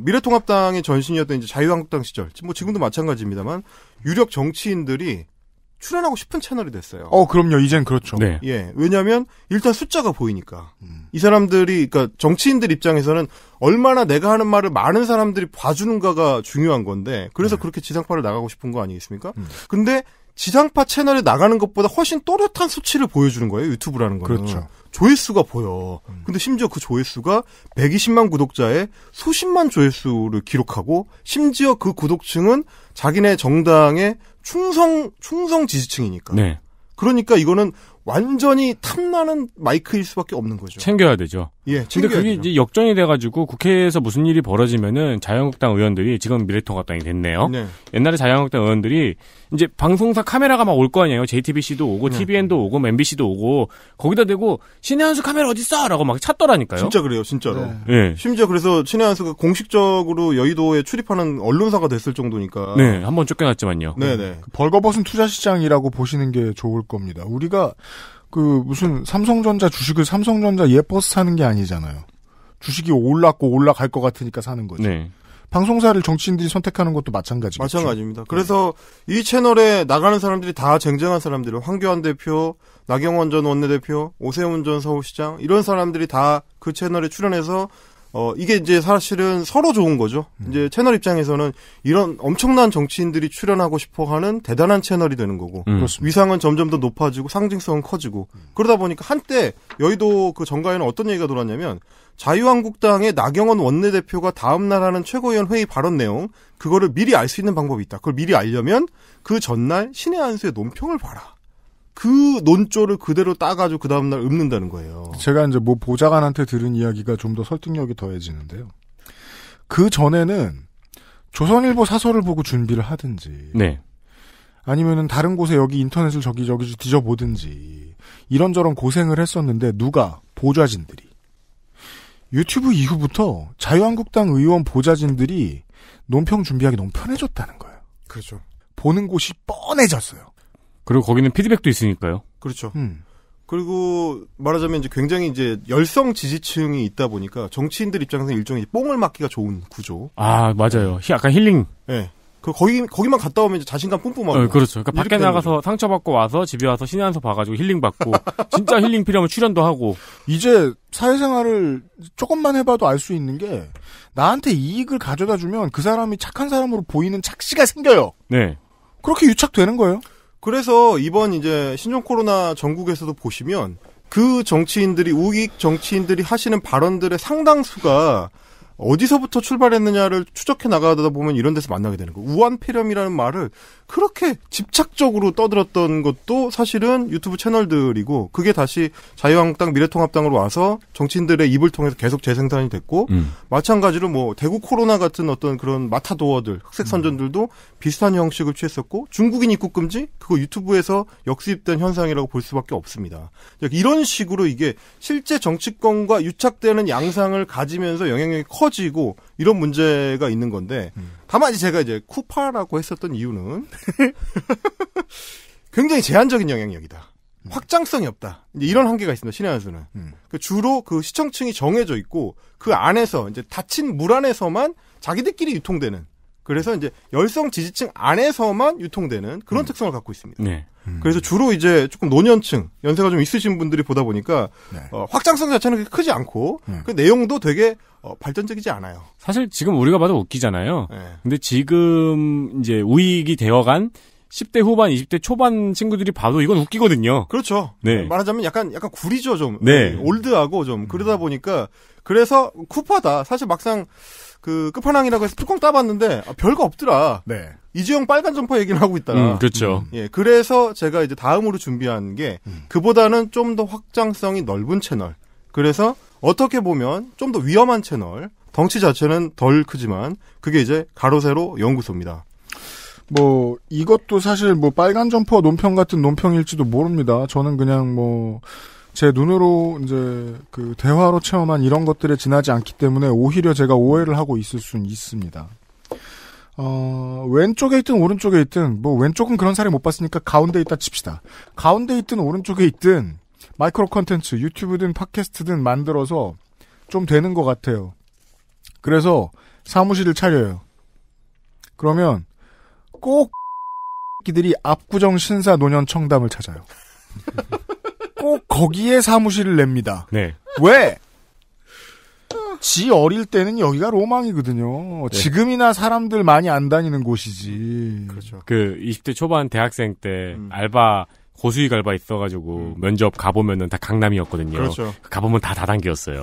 미래통합당의 전신이었던 이제 자유한국당 시절, 뭐 지금도 마찬가지입니다만 유력 정치인들이 출연하고 싶은 채널이 됐어요. 그럼요. 이젠 그렇죠. 네. 예, 왜냐하면 일단 숫자가 보이니까 이 사람들이 그러니까 정치인들 입장에서는 얼마나 내가 하는 말을 많은 사람들이 봐주는가가 중요한 건데 그래서 그렇게 지상파를 나가고 싶은 거 아니겠습니까? 근데 지상파 채널에 나가는 것보다 훨씬 또렷한 수치를 보여주는 거예요. 유튜브라는 거는. 그렇죠. 조회수가 보여. 근데 심지어 그 조회수가 120만 구독자에 수십만 조회수를 기록하고 심지어 그 구독층은 자기네 정당의 충성 지지층이니까. 네. 그러니까 이거는 완전히 탐나는 마이크일 수밖에 없는 거죠. 챙겨야 되죠. 예, 챙겨야 근데 그게 이제 역전이 돼가지고 국회에서 무슨 일이 벌어지면은 자유한국당 의원들이 지금 미래통합당이 됐네요. 네. 옛날에 자유한국당 의원들이 이제 방송사 카메라가 막 올 거 아니에요. JTBC도 오고 TVN도 오고 MBC도 오고 거기다 대고 신의 한수 카메라 어디 있어? 라고 막 찾더라니까요. 진짜 그래요. 진짜로. 네. 네. 심지어 그래서 신의 한수가 공식적으로 여의도에 출입하는 언론사가 됐을 정도니까. 네. 한번 쫓겨났지만요. 네네. 벌거벗은 투자시장이라고 보시는 게 좋을 겁니다. 우리가 그 무슨 삼성전자 주식을 삼성전자 예뻐서 사는 게 아니잖아요. 주식이 올랐고 올라갈 것 같으니까 사는 거죠. 네. 방송사를 정치인들이 선택하는 것도 마찬가지죠. 마찬가지입니다. 그래서 이 채널에 나가는 사람들이 다 쟁쟁한 사람들, 황교안 대표, 나경원 전 원내대표, 오세훈 전 서울시장 이런 사람들이 다 그 채널에 출연해서 이게 이제 사실은 서로 좋은 거죠. 이제 채널 입장에서는 이런 엄청난 정치인들이 출연하고 싶어하는 대단한 채널이 되는 거고 위상은 점점 더 높아지고 상징성은 커지고 그러다 보니까 한때 여의도 그 정가에는 어떤 얘기가 돌았냐면 자유한국당의 나경원 원내대표가 다음 날 하는 최고위원 회의 발언 내용 그거를 미리 알 수 있는 방법이 있다. 그걸 미리 알려면 그 전날 신의 한수의 논평을 봐라. 그 논조를 그대로 따가지고 그 다음날 읊는다는 거예요. 제가 이제 뭐 보좌관한테 들은 이야기가 좀 더 설득력이 더해지는데요. 그 전에는 조선일보 사설을 보고 준비를 하든지, 네. 아니면은 다른 곳에 여기 인터넷을 저기 뒤져보든지 이런저런 고생을 했었는데 누가 보좌진들이 유튜브 이후부터 자유한국당 의원 보좌진들이 논평 준비하기 너무 편해졌다는 거예요. 그렇죠. 보는 곳이 뻔해졌어요. 그리고 거기는 피드백도 있으니까요. 그렇죠. 그리고 말하자면 이제 굉장히 이제 열성 지지층이 있다 보니까 정치인들 입장에서는 일종의 뽕을 맞기가 좋은 구조. 아 맞아요. 약간 힐링. 네. 그 거기만 갔다 오면 이제 자신감 뿜뿜하고. 네, 그렇죠. 그러니까 밖에 나가서 거죠. 상처받고 와서 집에 와서 신의 한수 봐가지고 힐링 받고 진짜 힐링 필요하면 출연도 하고. 이제 사회생활을 조금만 해봐도 알 수 있는 게 나한테 이익을 가져다 주면 그 사람이 착한 사람으로 보이는 착시가 생겨요. 네. 그렇게 유착되는 거예요. 그래서 이번 이제 신종 코로나 전국에서도 보시면 그 정치인들이 우익 정치인들이 하시는 발언들의 상당수가 어디서부터 출발했느냐를 추적해 나가다 보면 이런 데서 만나게 되는 거예요. 우한폐렴이라는 말을 그렇게 집착적으로 떠들었던 것도 사실은 유튜브 채널들이고 그게 다시 자유한국당 미래통합당으로 와서 정치인들의 입을 통해서 계속 재생산이 됐고 마찬가지로 뭐 대구 코로나 같은 어떤 그런 마타도어들 흑색선전들도 비슷한 형식을 취했었고 중국인 입국 금지 그거 유튜브에서 역수입된 현상이라고 볼 수밖에 없습니다. 이런 식으로 이게 실제 정치권과 유착되는 양상을 가지면서 영향력이 커지고 이런 문제가 있는 건데 다만 제가 이제 쿠파라고 했었던 이유는 굉장히 제한적인 영향력이다. 확장성이 없다. 이제 이런 한계가 있습니다. 신의 한수는 주로 그 시청층이 정해져 있고 그 안에서 이제 닫힌 물 안에서만 자기들끼리 유통되는. 그래서 이제 열성 지지층 안에서만 유통되는 그런 특성을 갖고 있습니다. 네. 그래서 주로 이제 조금 노년층, 연세가 좀 있으신 분들이 보다 보니까 네. 확장성 자체는 그렇게 크지 않고 그 내용도 되게 발전적이지 않아요. 사실 지금 우리가 봐도 웃기잖아요. 네. 근데 지금 이제 우익이 되어간 10대 후반, 20대 초반 친구들이 봐도 이건 웃기거든요. 그렇죠. 네. 말하자면 약간 구리죠, 좀. 네. 올드하고 좀. 그러다 보니까 그래서 쿠파다. 사실 막상 그 끝판왕이라고 해서 뚜껑 따봤는데 아, 별거 없더라. 네. 이재용 빨간 점퍼 얘기를 하고 있다라. 그렇죠. 예, 그래서 제가 이제 다음으로 준비한 게 그보다는 좀 더 확장성이 넓은 채널. 그래서 어떻게 보면 좀 더 위험한 채널. 덩치 자체는 덜 크지만 그게 이제 가로세로 연구소입니다. 뭐 이것도 사실 뭐 빨간 점퍼 논평 같은 논평일지도 모릅니다. 저는 그냥 뭐. 제 눈으로 이제 그 대화로 체험한 이런 것들에 지나지 않기 때문에 오히려 제가 오해를 하고 있을 수는 있습니다. 왼쪽에 있든 오른쪽에 있든 뭐 왼쪽은 그런 사례 못 봤으니까 가운데 있다 칩시다. 가운데 있든 오른쪽에 있든 마이크로 콘텐츠 유튜브든 팟캐스트든 만들어서 좀 되는 것 같아요. 그래서 사무실을 차려요. 그러면 꼭 끼들이 압구정 신사 노년 청담을 찾아요. 꼭 거기에 사무실을 냅니다. 네. 왜? 지 어릴 때는 여기가 로망이거든요. 네. 지금이나 사람들 많이 안 다니는 곳이지. 그렇죠. 그 20대 초반 대학생 때 알바 고수익 알바 있어가지고 면접 가보면은 다 강남이었거든요. 그렇죠. 가보면 다 다단계였어요.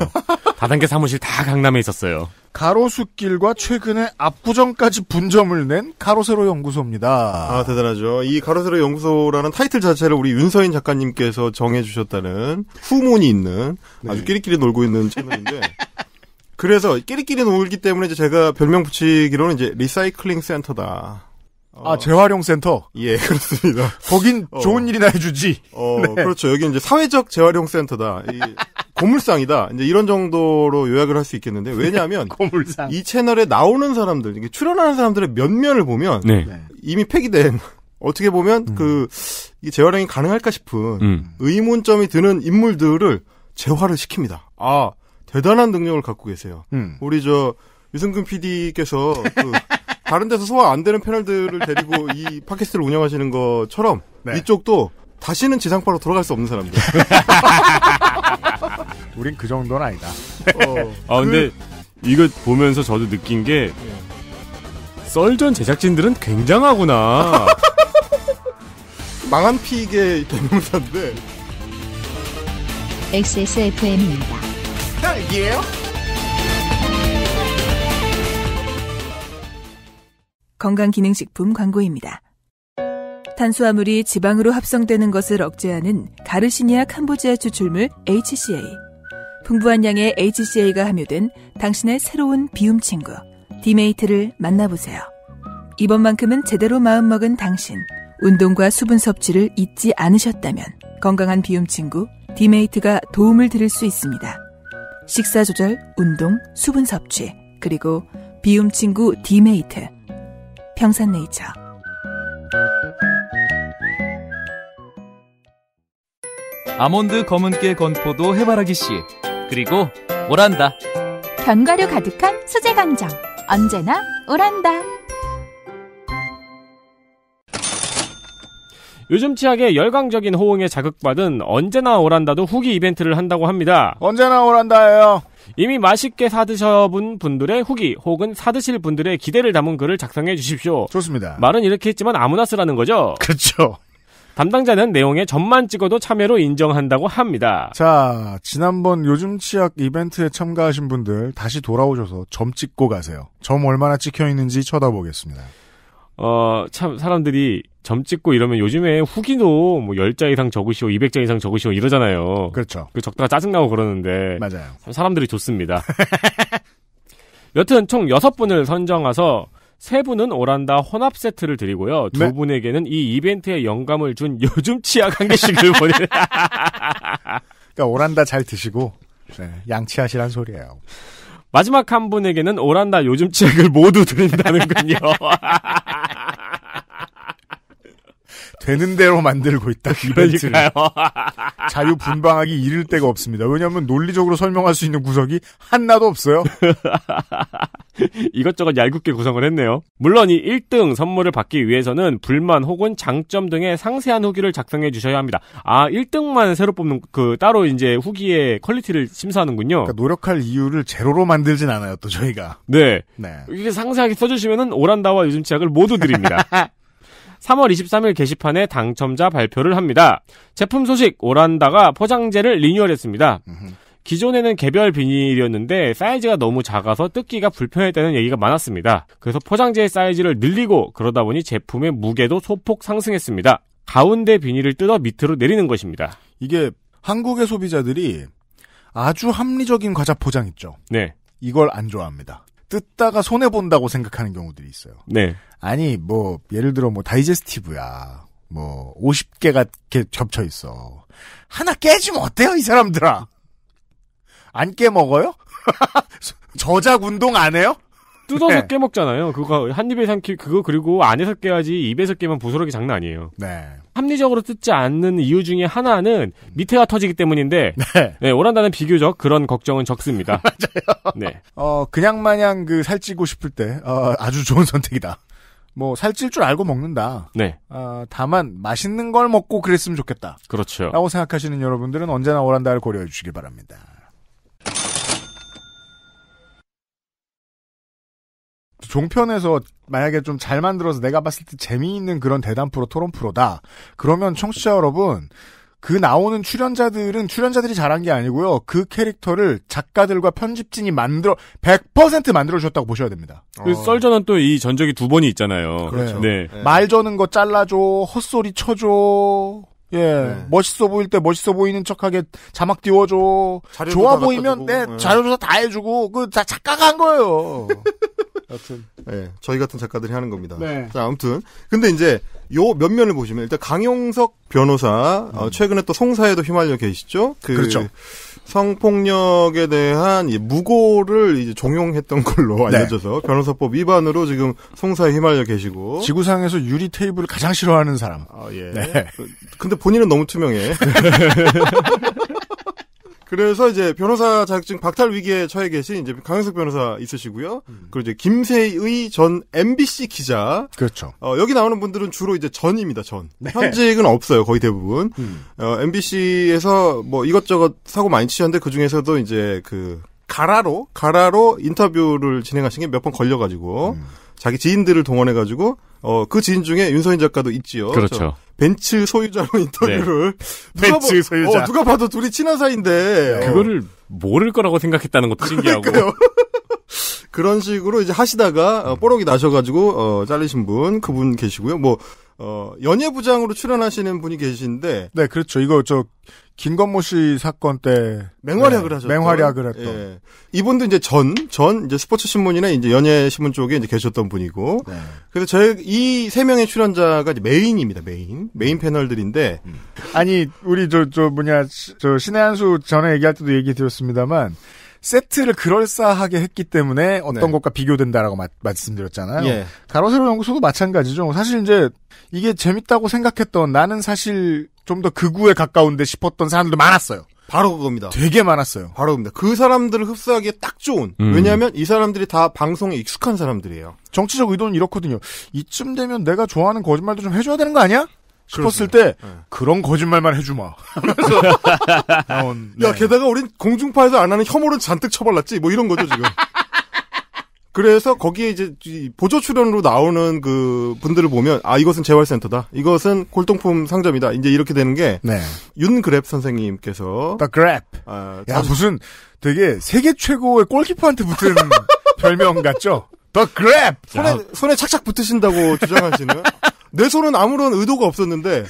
다단계 사무실 다 강남에 있었어요. 가로수길과 최근에 압구정까지 분점을 낸 가로세로 연구소입니다. 아 대단하죠. 이 가로세로 연구소라는 타이틀 자체를 우리 윤서인 작가님께서 정해주셨다는 후문이 있는 네. 아주 끼리끼리 놀고 있는 채널인데 그래서 끼리끼리 놀기 때문에 이제 제가 별명 붙이기로는 이제 리사이클링 센터다. 아, 재활용 센터? 예, 그렇습니다. 거긴 좋은 일이나 해주지. 네. 그렇죠. 여기 이제 사회적 재활용 센터다. 이 고물상이다. 이제 이런 정도로 요약을 할 수 있겠는데, 왜냐하면. 고물상. 이 채널에 나오는 사람들, 출연하는 사람들의 면면을 보면. 네. 이미 폐기된, 어떻게 보면 이 재활용이 가능할까 싶은 의문점이 드는 인물들을 재활을 시킵니다. 아, 대단한 능력을 갖고 계세요. 우리 유승균 PD께서. 다른 데서 소화 안 되는 패널들을 데리고 이 팟캐스트를 운영하시는 것처럼 네. 이쪽도 다시는 지상파로 돌아갈 수 없는 사람들. 우린 그 정도는 아니다. 근데 이거 보면서 저도 느낀 게 썰전 제작진들은 굉장하구나. 망한 피익의 대명사인데. XSFM입니다. 헬기예요? 건강기능식품 광고입니다. 탄수화물이 지방으로 합성되는 것을 억제하는 가르시니아 캄보지아 추출물 HCA. 풍부한 양의 HCA가 함유된 당신의 새로운 비움 친구 디메이트를 만나보세요. 이번만큼은 제대로 마음먹은 당신. 운동과 수분 섭취를 잊지 않으셨다면 건강한 비움 친구 디메이트가 도움을 드릴 수 있습니다. 식사 조절, 운동, 수분 섭취, 그리고 비움 친구 디메이트. 평산네이처. 아몬드 검은깨 건포도 해바라기씨, 그리고 오란다. 견과류 가득한 수제 강정, 언제나 오란다. 요즘 치약의 열광적인 호응에 자극받은 언제나 오란다도 후기 이벤트를 한다고 합니다. 언제나 오란다예요. 이미 맛있게 사드셔본 분들의 후기 혹은 사드실 분들의 기대를 담은 글을 작성해 주십시오. 좋습니다. 말은 이렇게 했지만 아무나 쓰라는 거죠. 그렇죠. 담당자는 내용에 점만 찍어도 참여로 인정한다고 합니다. 자, 지난번 요즘 치약 이벤트에 참가하신 분들 다시 돌아오셔서 점 찍고 가세요. 점 얼마나 찍혀 있는지 쳐다보겠습니다. 참 사람들이 점 찍고 이러면 요즘에 후기도 뭐 10자 이상 적으시오, 200자 이상 적으시오 이러잖아요. 그렇죠. 그 적다가 짜증나고 그러는데. 맞아요. 참 사람들이 좋습니다. 여튼 총 6분을 선정해서 3분은 오란다 혼합 세트를 드리고요. 두 분에게는 이 이벤트에 영감을 준 요즘 치약 한 개씩을 보내. 그러니까 오란다 잘 드시고 양치하시란 소리예요. 마지막 한 분에게는 오란다 요즘 치약을 모두 드린다는군요. 되는 대로 만들고 있다. 이벤트를. 자유분방하기 이를 데가 없습니다. 왜냐하면 논리적으로 설명할 수 있는 구석이 하나도 없어요. 이것저것 얄궂게 구성을 했네요. 물론 이 1등 선물을 받기 위해서는 불만 혹은 장점 등의 상세한 후기를 작성해 주셔야 합니다. 아, 1등만 새로 뽑는 그 따로 이제 후기의 퀄리티를 심사하는군요. 그러니까 노력할 이유를 제로로 만들진 않아요, 또 저희가. 네. 이게 상세하게 써주시면은 오란다와 요즘 치약을 모두 드립니다. 3월 23일 게시판에 당첨자 발표를 합니다. 제품 소식, 오란다가 포장재를 리뉴얼했습니다. 기존에는 개별 비닐이었는데 사이즈가 너무 작아서 뜯기가 불편했다는 얘기가 많았습니다. 그래서 포장재의 사이즈를 늘리고 그러다 보니 제품의 무게도 소폭 상승했습니다. 가운데 비닐을 뜯어 밑으로 내리는 것입니다. 이게 한국의 소비자들이 아주 합리적인 과자 포장 있죠. 네. 이걸 안 좋아합니다. 뜯다가 손해본다고 생각하는 경우들이 있어요. 네. 아니, 뭐, 예를 들어, 뭐, 다이제스티브야. 뭐, 50개가 이렇게 겹쳐있어. 하나 깨지면 어때요, 이 사람들아? 안 깨먹어요? 저작 운동 안 해요? 뜯어서 깨먹잖아요. 그거, 한 입에 삼키, 그거, 그리고 안에서 깨야지 입에서 깨면 부스러기 장난 아니에요. 네. 합리적으로 뜯지 않는 이유 중에 하나는 밑에가 터지기 때문인데, 네, 오란다는 비교적 그런 걱정은 적습니다. 맞아요. 네. 그냥 마냥 그 살찌고 싶을 때, 아주 좋은 선택이다. 뭐, 살찔 줄 알고 먹는다. 네. 다만, 맛있는 걸 먹고 그랬으면 좋겠다. 그렇죠. 라고 생각하시는 여러분들은 언제나 오란다를 고려해 주시기 바랍니다. 종편에서 만약에 좀 잘 만들어서 내가 봤을 때 재미있는 그런 대담 프로, 토론 프로다. 그러면 청취자 여러분, 그 나오는 출연자들은 출연자들이 잘한 게 아니고요. 그 캐릭터를 작가들과 편집진이 100% 만들어주셨다고 보셔야 됩니다. 썰전은 또 이 전적이 2번이 있잖아요. 그렇죠. 네. 말 저는 거 잘라줘, 헛소리 쳐줘. 예. 네. 멋있어 보일 때 멋있어 보이는 척하게 자막 띄워줘. 좋아 보이면 내 자료조사 다 해주고 그 작가가 한 거예요. 여튼 네, 저희 같은 작가들이 하는 겁니다. 네. 자, 아무튼 근데 이제 요 몇 면을 보시면 일단 강용석 변호사 최근에 또 송사에도 휘말려 계시죠. 그렇죠. 성폭력에 대한 무고를 이제 종용했던 걸로 알려져서 변호사법 위반으로 지금 송사에 휘말려 계시고 지구상에서 유리 테이블을 가장 싫어하는 사람. 예. 네. 근데 본인은 너무 투명해. 그래서 이제 변호사 자격증 박탈 위기에 처해 계신 이제 강용석 변호사 있으시고요. 그리고 이제 김세의 전 MBC 기자. 그렇죠. 여기 나오는 분들은 주로 이제 전입니다. 전. 네. 현직은 없어요. 거의 대부분. MBC에서 뭐 이것저것 사고 많이 치셨는데 그 중에서도 이제 그 가라로 인터뷰를 진행하신 게 몇 번 걸려가지고 자기 지인들을 동원해가지고 그 지인 중에 윤서인 작가도 있지요. 그렇죠. 벤츠 소유자로 인터뷰를. 네. 벤츠 소유자. 누가 봐도 둘이 친한 사이인데. 그거를 모를 거라고 생각했다는 것도 신기하고. 그러니까요. 그런 식으로 이제 하시다가 뽀록이 나셔가지고 잘리신 분 그분 계시고요. 연예부장으로 출연하시는 분이 계신데. 네, 그렇죠. 이거 김건모 씨 사건 때 맹활약을 하셨죠. 맹활약을 했던. 예. 이분도 이제 전 이제 스포츠 신문이나 이제 연예 신문 쪽에 이제 계셨던 분이고. 네. 그래서 이 세 명의 출연자가 이제 메인입니다. 메인 패널들인데. 아니, 우리 신의 한수 전에 얘기할 때도 얘기 드렸습니다만 세트를 그럴싸하게 했기 때문에 어떤 것과 비교된다라고 말씀드렸잖아요. 예. 가로세로 연구소도 마찬가지죠. 사실 이제 이게 재밌다고 생각했던 나는 사실 좀 더 극우에 가까운데 싶었던 사람들도 많았어요. 바로 그겁니다. 되게 많았어요. 바로 그겁니다. 그 사람들을 흡수하기에 딱 좋은. 왜냐하면 이 사람들이 다 방송에 익숙한 사람들이에요. 정치적 의도는 이렇거든요. 이쯤 되면 내가 좋아하는 거짓말도 좀 해줘야 되는 거 아니야? 싶었을 때 그런 거짓말만 해주마. 하면서 야, 게다가 우린 공중파에서 안 하는 혐오를 잔뜩 쳐발랐지 뭐 이런 거죠 지금. 그래서 거기에 이제 보조 출연으로 나오는 그 분들을 보면 아 이것은 재활센터다, 이것은 골동품 상점이다, 이제 이렇게 되는 게 윤그랩 선생님께서 The Grab. 야 무슨 되게 세계 최고의 골키퍼한테 붙은 별명 같죠? The Grab. 손에 착착 붙으신다고 주장하시는. 내 손은 아무런 의도가 없었는데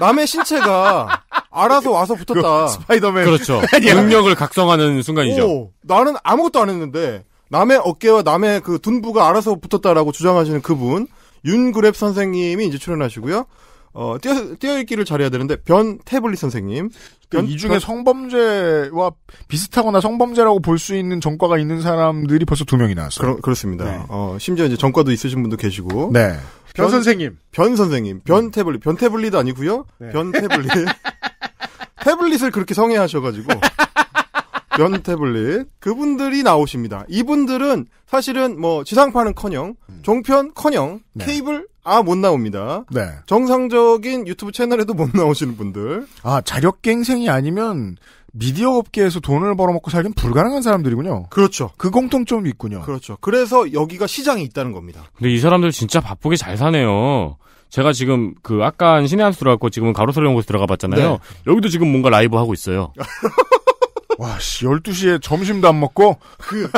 남의 신체가 알아서 와서 붙었다. 스파이더맨. 그렇죠. 능력을 각성하는 순간이죠. 나는 아무것도 안 했는데 남의 어깨와 남의 그 둔부가 알아서 붙었다라고 주장하시는 그분 윤그랩 선생님이 이제 출연하시고요. 띄어읽기를 잘해야 되는데 변태블릿 선생님. 이 중에 성범죄와 비슷하거나 성범죄라고 볼 수 있는 전과가 있는 사람들이 벌써 2명이 나왔어요. 그렇습니다. 네. 심지어 이제 전과도 있으신 분도 계시고. 네. 변 선생님. 변태블릿 아니고요. 네. 변태블릿. 태블릿을 그렇게 성애하셔가지고. 변태블릿. 그분들이 나오십니다. 이분들은 사실은 지상파는커녕 종편커녕 케이블 못 나옵니다. 네. 정상적인 유튜브 채널에도 못 나오시는 분들. 아, 자력갱생이 아니면 미디어 업계에서 돈을 벌어먹고 살긴 불가능한 사람들이군요. 그렇죠. 그 공통점이 있군요. 그렇죠. 그래서 여기가 시장이 있다는 겁니다. 근데 이 사람들 진짜 바쁘게 잘 사네요. 제가 지금 아까 한 신의 한수 들어갔고 지금은 가로세로 연구소 들어가 봤잖아요. 네. 여기도 지금 뭔가 라이브 하고 있어요. 와, 씨, 12시에 점심도 안 먹고?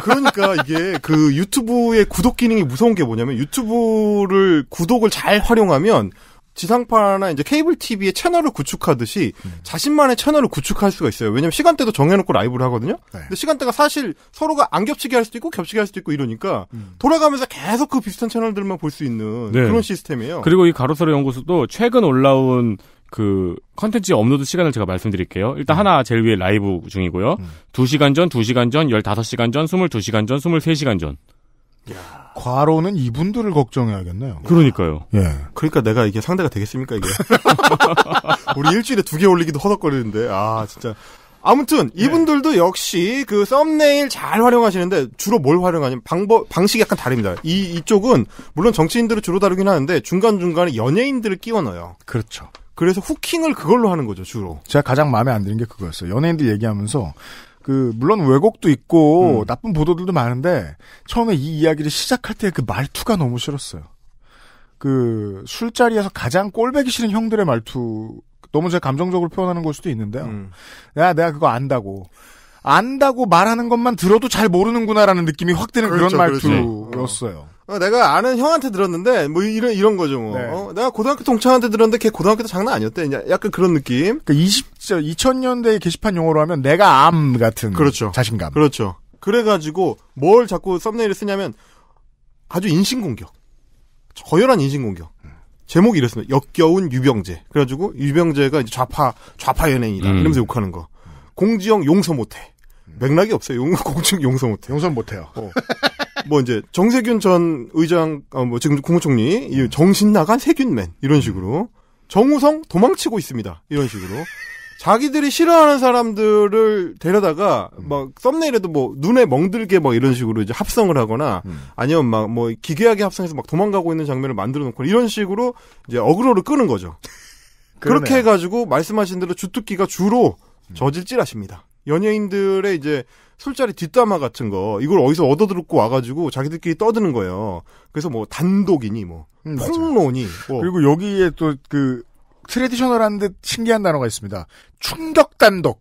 그러니까 이게 유튜브의 구독 기능이 무서운 게 뭐냐면 유튜브를 구독을 잘 활용하면 지상파나 이제 케이블 TV의 채널을 구축하듯이 자신만의 채널을 구축할 수가 있어요. 왜냐면 시간대도 정해놓고 라이브를 하거든요? 네. 근데 시간대가 사실 서로가 안 겹치게 할 수도 있고 겹치게 할 수도 있고 이러니까 돌아가면서 계속 그 비슷한 채널들만 볼 수 있는 그런 시스템이에요. 그리고 이 가로세로 연구소도 최근 올라온 컨텐츠 업로드 시간을 제가 말씀드릴게요. 일단 하나 제일 위에 라이브 중이고요. 2시간 전, 2시간 전, 15시간 전, 22시간 전, 23시간 전. 야. 과로는 이분들을 걱정해야겠네요. 그러니까요. 예. 그러니까 내가 이게 상대가 되겠습니까, 이게? 우리 일주일에 2개 올리기도 허덕거리는데. 아, 진짜. 아무튼 이분들도 역시 그 썸네일 잘 활용하시는데 주로 뭘 활용하냐면 방식이 약간 다릅니다. 이쪽은 물론 정치인들을 주로 다루긴 하는데 중간중간에 연예인들을 끼워 넣어요. 그렇죠. 그래서 후킹을 그걸로 하는 거죠, 주로. 제가 가장 마음에 안 드는 게 그거였어요. 연예인들 얘기하면서 물론 왜곡도 있고 나쁜 보도들도 많은데 처음에 이 이야기를 시작할 때 그 말투가 너무 싫었어요. 술자리에서 가장 꼴배기 싫은 형들의 말투. 너무 제가 감정적으로 표현하는 걸 수도 있는데요. 내가 그거 안다고 말하는 것만 들어도 잘 모르는구나라는 느낌이 확 드는 그런 말투였어요. 내가 아는 형한테 들었는데 이런 거죠 뭐. 네. 내가 고등학교 동창한테 들었는데 걔 고등학교 때 장난 아니었대. 약간 그런 느낌. 그러니까 2000년대의 게시판 용어로 하면 내가 암 같은. 그렇죠. 자신감. 그렇죠. 그래가지고 뭘 자꾸 썸네일을 쓰냐면 아주 인신공격. 거열한 인신공격. 제목이 이랬습니다. 역겨운 유병재. 그래가지고 유병재가 이제 좌파 연예인이다. 이러면서 욕하는 거. 공지영 용서 못해. 맥락이 없어요. 공지영 용서 못해. 용서는 못해요. 이제, 정세균 전 의장, 지금 국무총리, 정신 나간 세균맨, 이런 식으로. 정우성 도망치고 있습니다. 이런 식으로. 자기들이 싫어하는 사람들을 데려다가, 썸네일에도 눈에 멍들게 이런 식으로 이제 합성을 하거나, 아니면 기괴하게 합성해서 도망가고 있는 장면을 만들어 놓고, 이런 식으로 이제 어그로를 끄는 거죠. 그렇게 해가지고, 말씀하신 대로 주특기가 주로 저질질하십니다. 연예인들의 이제 술자리 뒷담화 같은 거 이걸 어디서 얻어들고 와가지고 자기들끼리 떠드는 거예요. 그래서 뭐 단독이니 뭐 폭로니 뭐. 그리고 여기에 또 그 트레디셔널한 듯 신기한 단어가 있습니다. 충격단독.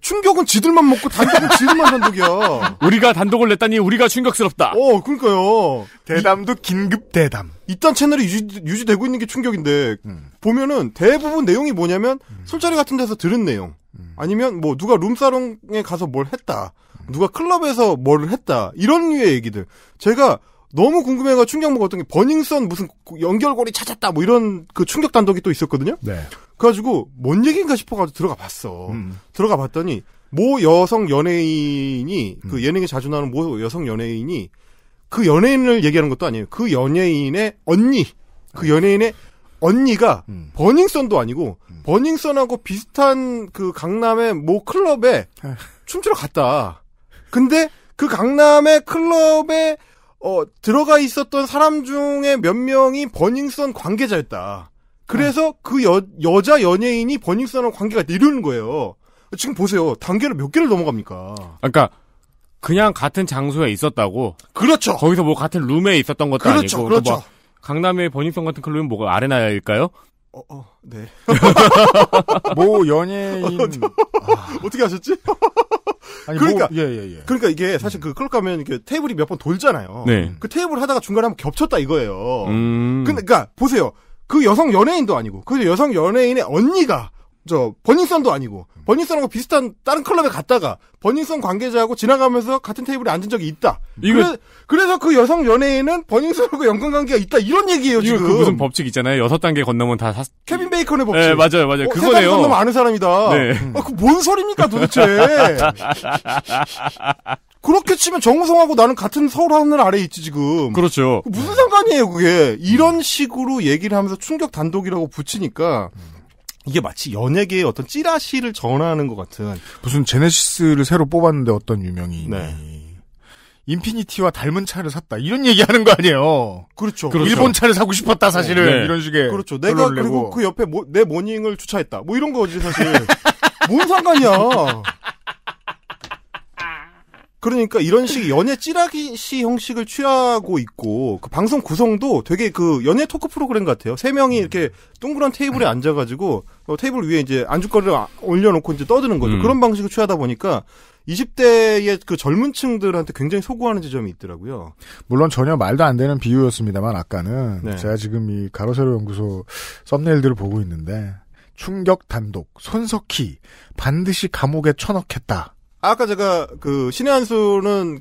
충격은 지들만 먹고 단독은 지들만 단독이야. 우리가 단독을 냈다니 우리가 충격스럽다. 그러니까요. 대담도 긴급 대담. 이딴 채널이 유지되고 있는 게 충격인데 보면은 대부분 내용이 뭐냐면 술자리 같은 데서 들은 내용. 아니면 뭐 누가 룸사롱에 가서 뭘 했다. 누가 클럽에서 뭘 했다. 이런 류의 얘기들. 제가 너무 궁금해가 충격 먹었던 게 버닝썬 무슨 연결고리 찾았다 뭐 이런 그 충격 단독이 또 있었거든요. 네. 그래가지고 뭔 얘기인가 싶어가지고 들어가 봤어. 들어가 봤더니 모 여성 연예인이 그 예능에 자주 나오는 모 여성 연예인이 그 연예인을 얘기하는 것도 아니에요. 그 연예인의 언니, 그 연예인의 언니가 버닝썬도 아니고 버닝썬하고 비슷한 그 강남의 모 클럽에 춤추러 갔다. 근데 그 강남의 클럽에 들어가 있었던 사람 중에 몇 명이 버닝썬 관계자였다. 그래서 그 여자 연예인이 버닝썬하고 관계가 있다. 이러는 거예요. 지금 보세요. 단계를 몇 개를 넘어갑니까? 그러니까 그냥 같은 장소에 있었다고. 그렇죠. 거기서 뭐 같은 룸에 있었던 것도 그렇죠, 아니고. 그렇죠. 뭐 강남의 버닝썬 같은 클럽은 뭐가 아레나일까요? 네. 뭐 연예인 어떻게 아셨지? 아니, 그러니까 뭐, 예. 그러니까 이게 사실 그 클럽 가면 이렇게 테이블이 몇 번 돌잖아요. 네. 그 테이블 하다가 중간에 한번 겹쳤다 이거예요. 그러니까 보세요. 그 여성 연예인도 아니고 그 여성 연예인의 언니가 저 버닝썬도 아니고 버닝썬하고 비슷한 다른 클럽에 갔다가 버닝썬 관계자하고 지나가면서 같은 테이블에 앉은 적이 있다. 그래서 그 여성 연예인은 버닝썬하고 연관관계가 있다. 이런 얘기예요. 이거 지금. 그 무슨 법칙 있잖아요. 6단계 건너면 다 케빈 베이컨의 법칙. 네, 맞아요. 그거네요. 3단계 건너면 아는 사람이다. 네. 그 뭔 소리입니까 도대체. 그렇게 치면 정우성하고 나는 같은 서울 하늘 아래 있지 지금. 그렇죠. 무슨 상관이에요 그게. 이런 식으로 얘기를 하면서 충격 단독이라고 붙이니까 이게 마치 연예계의 어떤 찌라시를 전하는 것 같은. 무슨 제네시스를 새로 뽑았는데 어떤 유명인이 인피니티와 닮은 차를 샀다 이런 얘기하는 거 아니에요. 그렇죠. 일본 차를 사고 싶었다 사실은. 네. 이런 식의. 그렇죠. 내가 그리고 그 옆에 내 모닝을 주차했다 뭐 이런 거지 사실. 뭔 상관이야. 그러니까 이런 식의 연예 찌라시 형식을 취하고 있고 그 방송 구성도 되게 그 연예 토크 프로그램 같아요. 세 명이 이렇게 동그란 테이블에 앉아가지고 테이블 위에 이제 안주거리를 올려놓고 이제 떠드는 거죠. 그런 방식을 취하다 보니까 20대의 그 젊은층들한테 굉장히 소구하는 지점이 있더라고요. 물론 전혀 말도 안 되는 비유였습니다만 아까는 네. 제가 지금 이 가로세로 연구소 썸네일들을 보고 있는데 충격 단독 손석희 반드시 감옥에 처넣겠다. 아까 제가 그 신의 한수는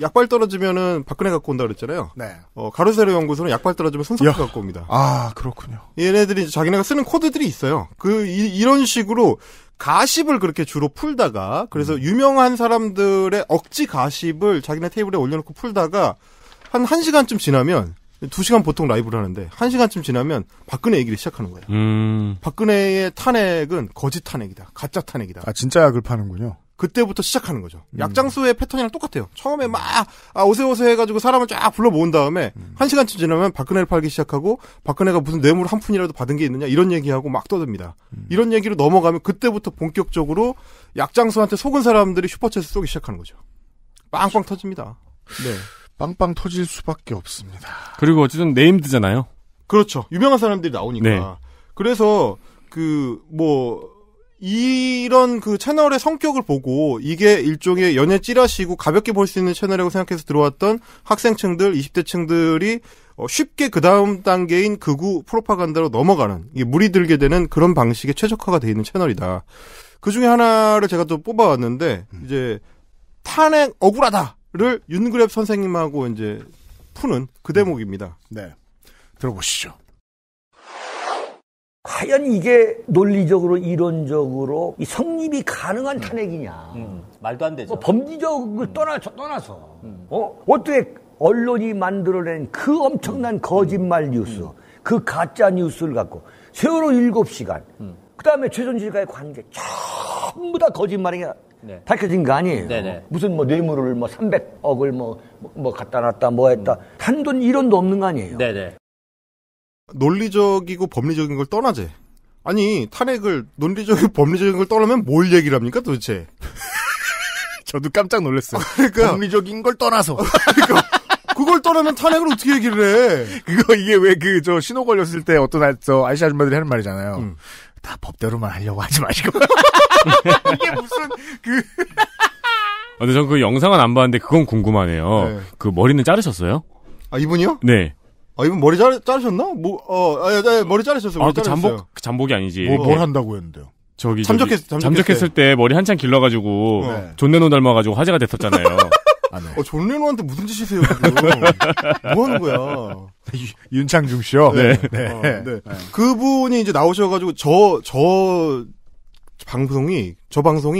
약발 떨어지면은 박근혜 갖고 온다 그랬잖아요. 네. 가로세로 연구소는 약발 떨어지면 손석희 갖고 옵니다. 아 그렇군요. 얘네들이 자기네가 쓰는 코드들이 있어요. 이런 식으로 가십을 그렇게 주로 풀다가 그래서 유명한 사람들의 억지 가십을 자기네 테이블에 올려놓고 풀다가 한 시간쯤 지나면 2시간 보통 라이브를 하는데 1시간쯤 지나면 박근혜 얘기를 시작하는 거예요. 박근혜의 탄핵은 거짓 탄핵이다. 가짜 탄핵이다. 아 진짜 약을 파는군요. 그때부터 시작하는 거죠. 약장수의 패턴이랑 똑같아요. 처음에 막 오세오세 해가지고 사람을 쫙 불러 모은 다음에 1시간쯤 지나면 박근혜를 팔기 시작하고 박근혜가 무슨 뇌물 한 푼이라도 받은 게 있느냐 이런 얘기하고 막 떠듭니다. 이런 얘기로 넘어가면 그때부터 본격적으로 약장수한테 속은 사람들이 슈퍼챗을 쏘기 시작하는 거죠. 빵빵 터집니다. 네, 빵빵 터질 수밖에 없습니다. 그리고 어쨌든 네임드잖아요. 그렇죠. 유명한 사람들이 나오니까. 네. 그래서 이런 그 채널의 성격을 보고 이게 일종의 연예 찌라시고 가볍게 볼 수 있는 채널이라고 생각해서 들어왔던 학생층들, 20대층들이 쉽게 그 다음 단계인 극우 프로파간다로 넘어가는 이게 물이 들게 되는 그런 방식에 최적화가 돼 있는 채널이다. 그 중에 하나를 제가 또 뽑아왔는데 이제 탄핵 억울하다를 윤그랩 선생님하고 이제 푸는 그 대목입니다. 네, 들어보시죠. 과연 이게 논리적으로 이론적으로 이 성립이 가능한 탄핵이냐. 말도 안 되죠. 법리적을 떠나서 어떻게 언론이 만들어낸 그 엄청난 거짓말 뉴스, 그 가짜 뉴스를 갖고 세월호 7시간, 그다음에 최순실과의 관계 전부 다 거짓말이 밝혀진 거 아니에요. 네네. 무슨 뭐 뇌물을 뭐 300억을 뭐 갖다 놨다 뭐 했다 단돈 이론도 없는 거 아니에요. 네네. 논리적이고 법리적인 걸 떠나지 아니 탄핵을 논리적인 법리적인 걸 떠나면 뭘 얘기를 합니까 도대체? 저도 깜짝 놀랐어요. 그러니까. 법리적인 걸 떠나서. 그러니까. 그걸 떠나면 탄핵을 어떻게 얘기를 해? 그거 이게 왜 그 저 신호 걸렸을 때 어떤 저 아저씨 아줌마들이 하는 말이잖아요. 다 법대로만 하려고 하지 마시고. 이게 무슨 그. 근데 전 그 영상은 안 봤는데 그건 궁금하네요. 네. 그 머리는 자르셨어요? 아 이분이요? 네. 아 이분 머리 자르셨나? 머리 자르셨어요. 머리 아, 그 잠복이 아니지. 뭘 한다고 했는데요? 저기 잠적했을 때 머리 한참 길러가지고 네. 존 레논 닮아가지고 화제가 됐었잖아요. 아, 네. 존 레논한테 무슨 짓이세요? 뭐 하는 거야? 윤창중 씨요. 네. 네. 네. 그분이 이제 나오셔가지고 저 방송이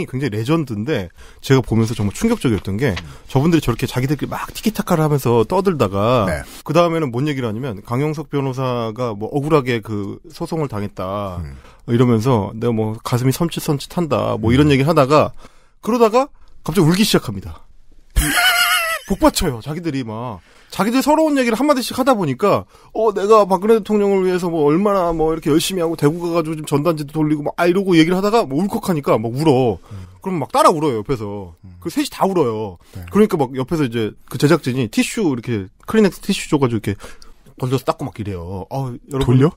굉장히 레전드인데 제가 보면서 정말 충격적이었던 게 저분들이 저렇게 자기들끼리 막 티키타카를 하면서 떠들다가 네. 그 다음에는 뭔 얘기를 하냐면 강용석 변호사가 뭐 억울하게 그 소송을 당했다 이러면서 내가 뭐 가슴이 섬찟섬찟한다 뭐 이런 얘기를 하다가 그러다가 갑자기 울기 시작합니다. 복받쳐요. 자기들이 막 자기들 서러운 얘기를 한마디씩 하다 보니까 내가 박근혜 대통령을 위해서 뭐 얼마나 뭐 이렇게 열심히 하고 대구 가가지고 좀 전단지도 돌리고 막 이러고 얘기를 하다가 뭐 울컥하니까 막 울어. 그럼 막 따라 울어요 옆에서. 그 셋이 다 울어요. 네. 그러니까 막 옆에서 이제 그 제작진이 티슈 이렇게 클리넥스 티슈 줘가지고 이렇게 돌려서 닦고 막 이래요. 여러분 돌려?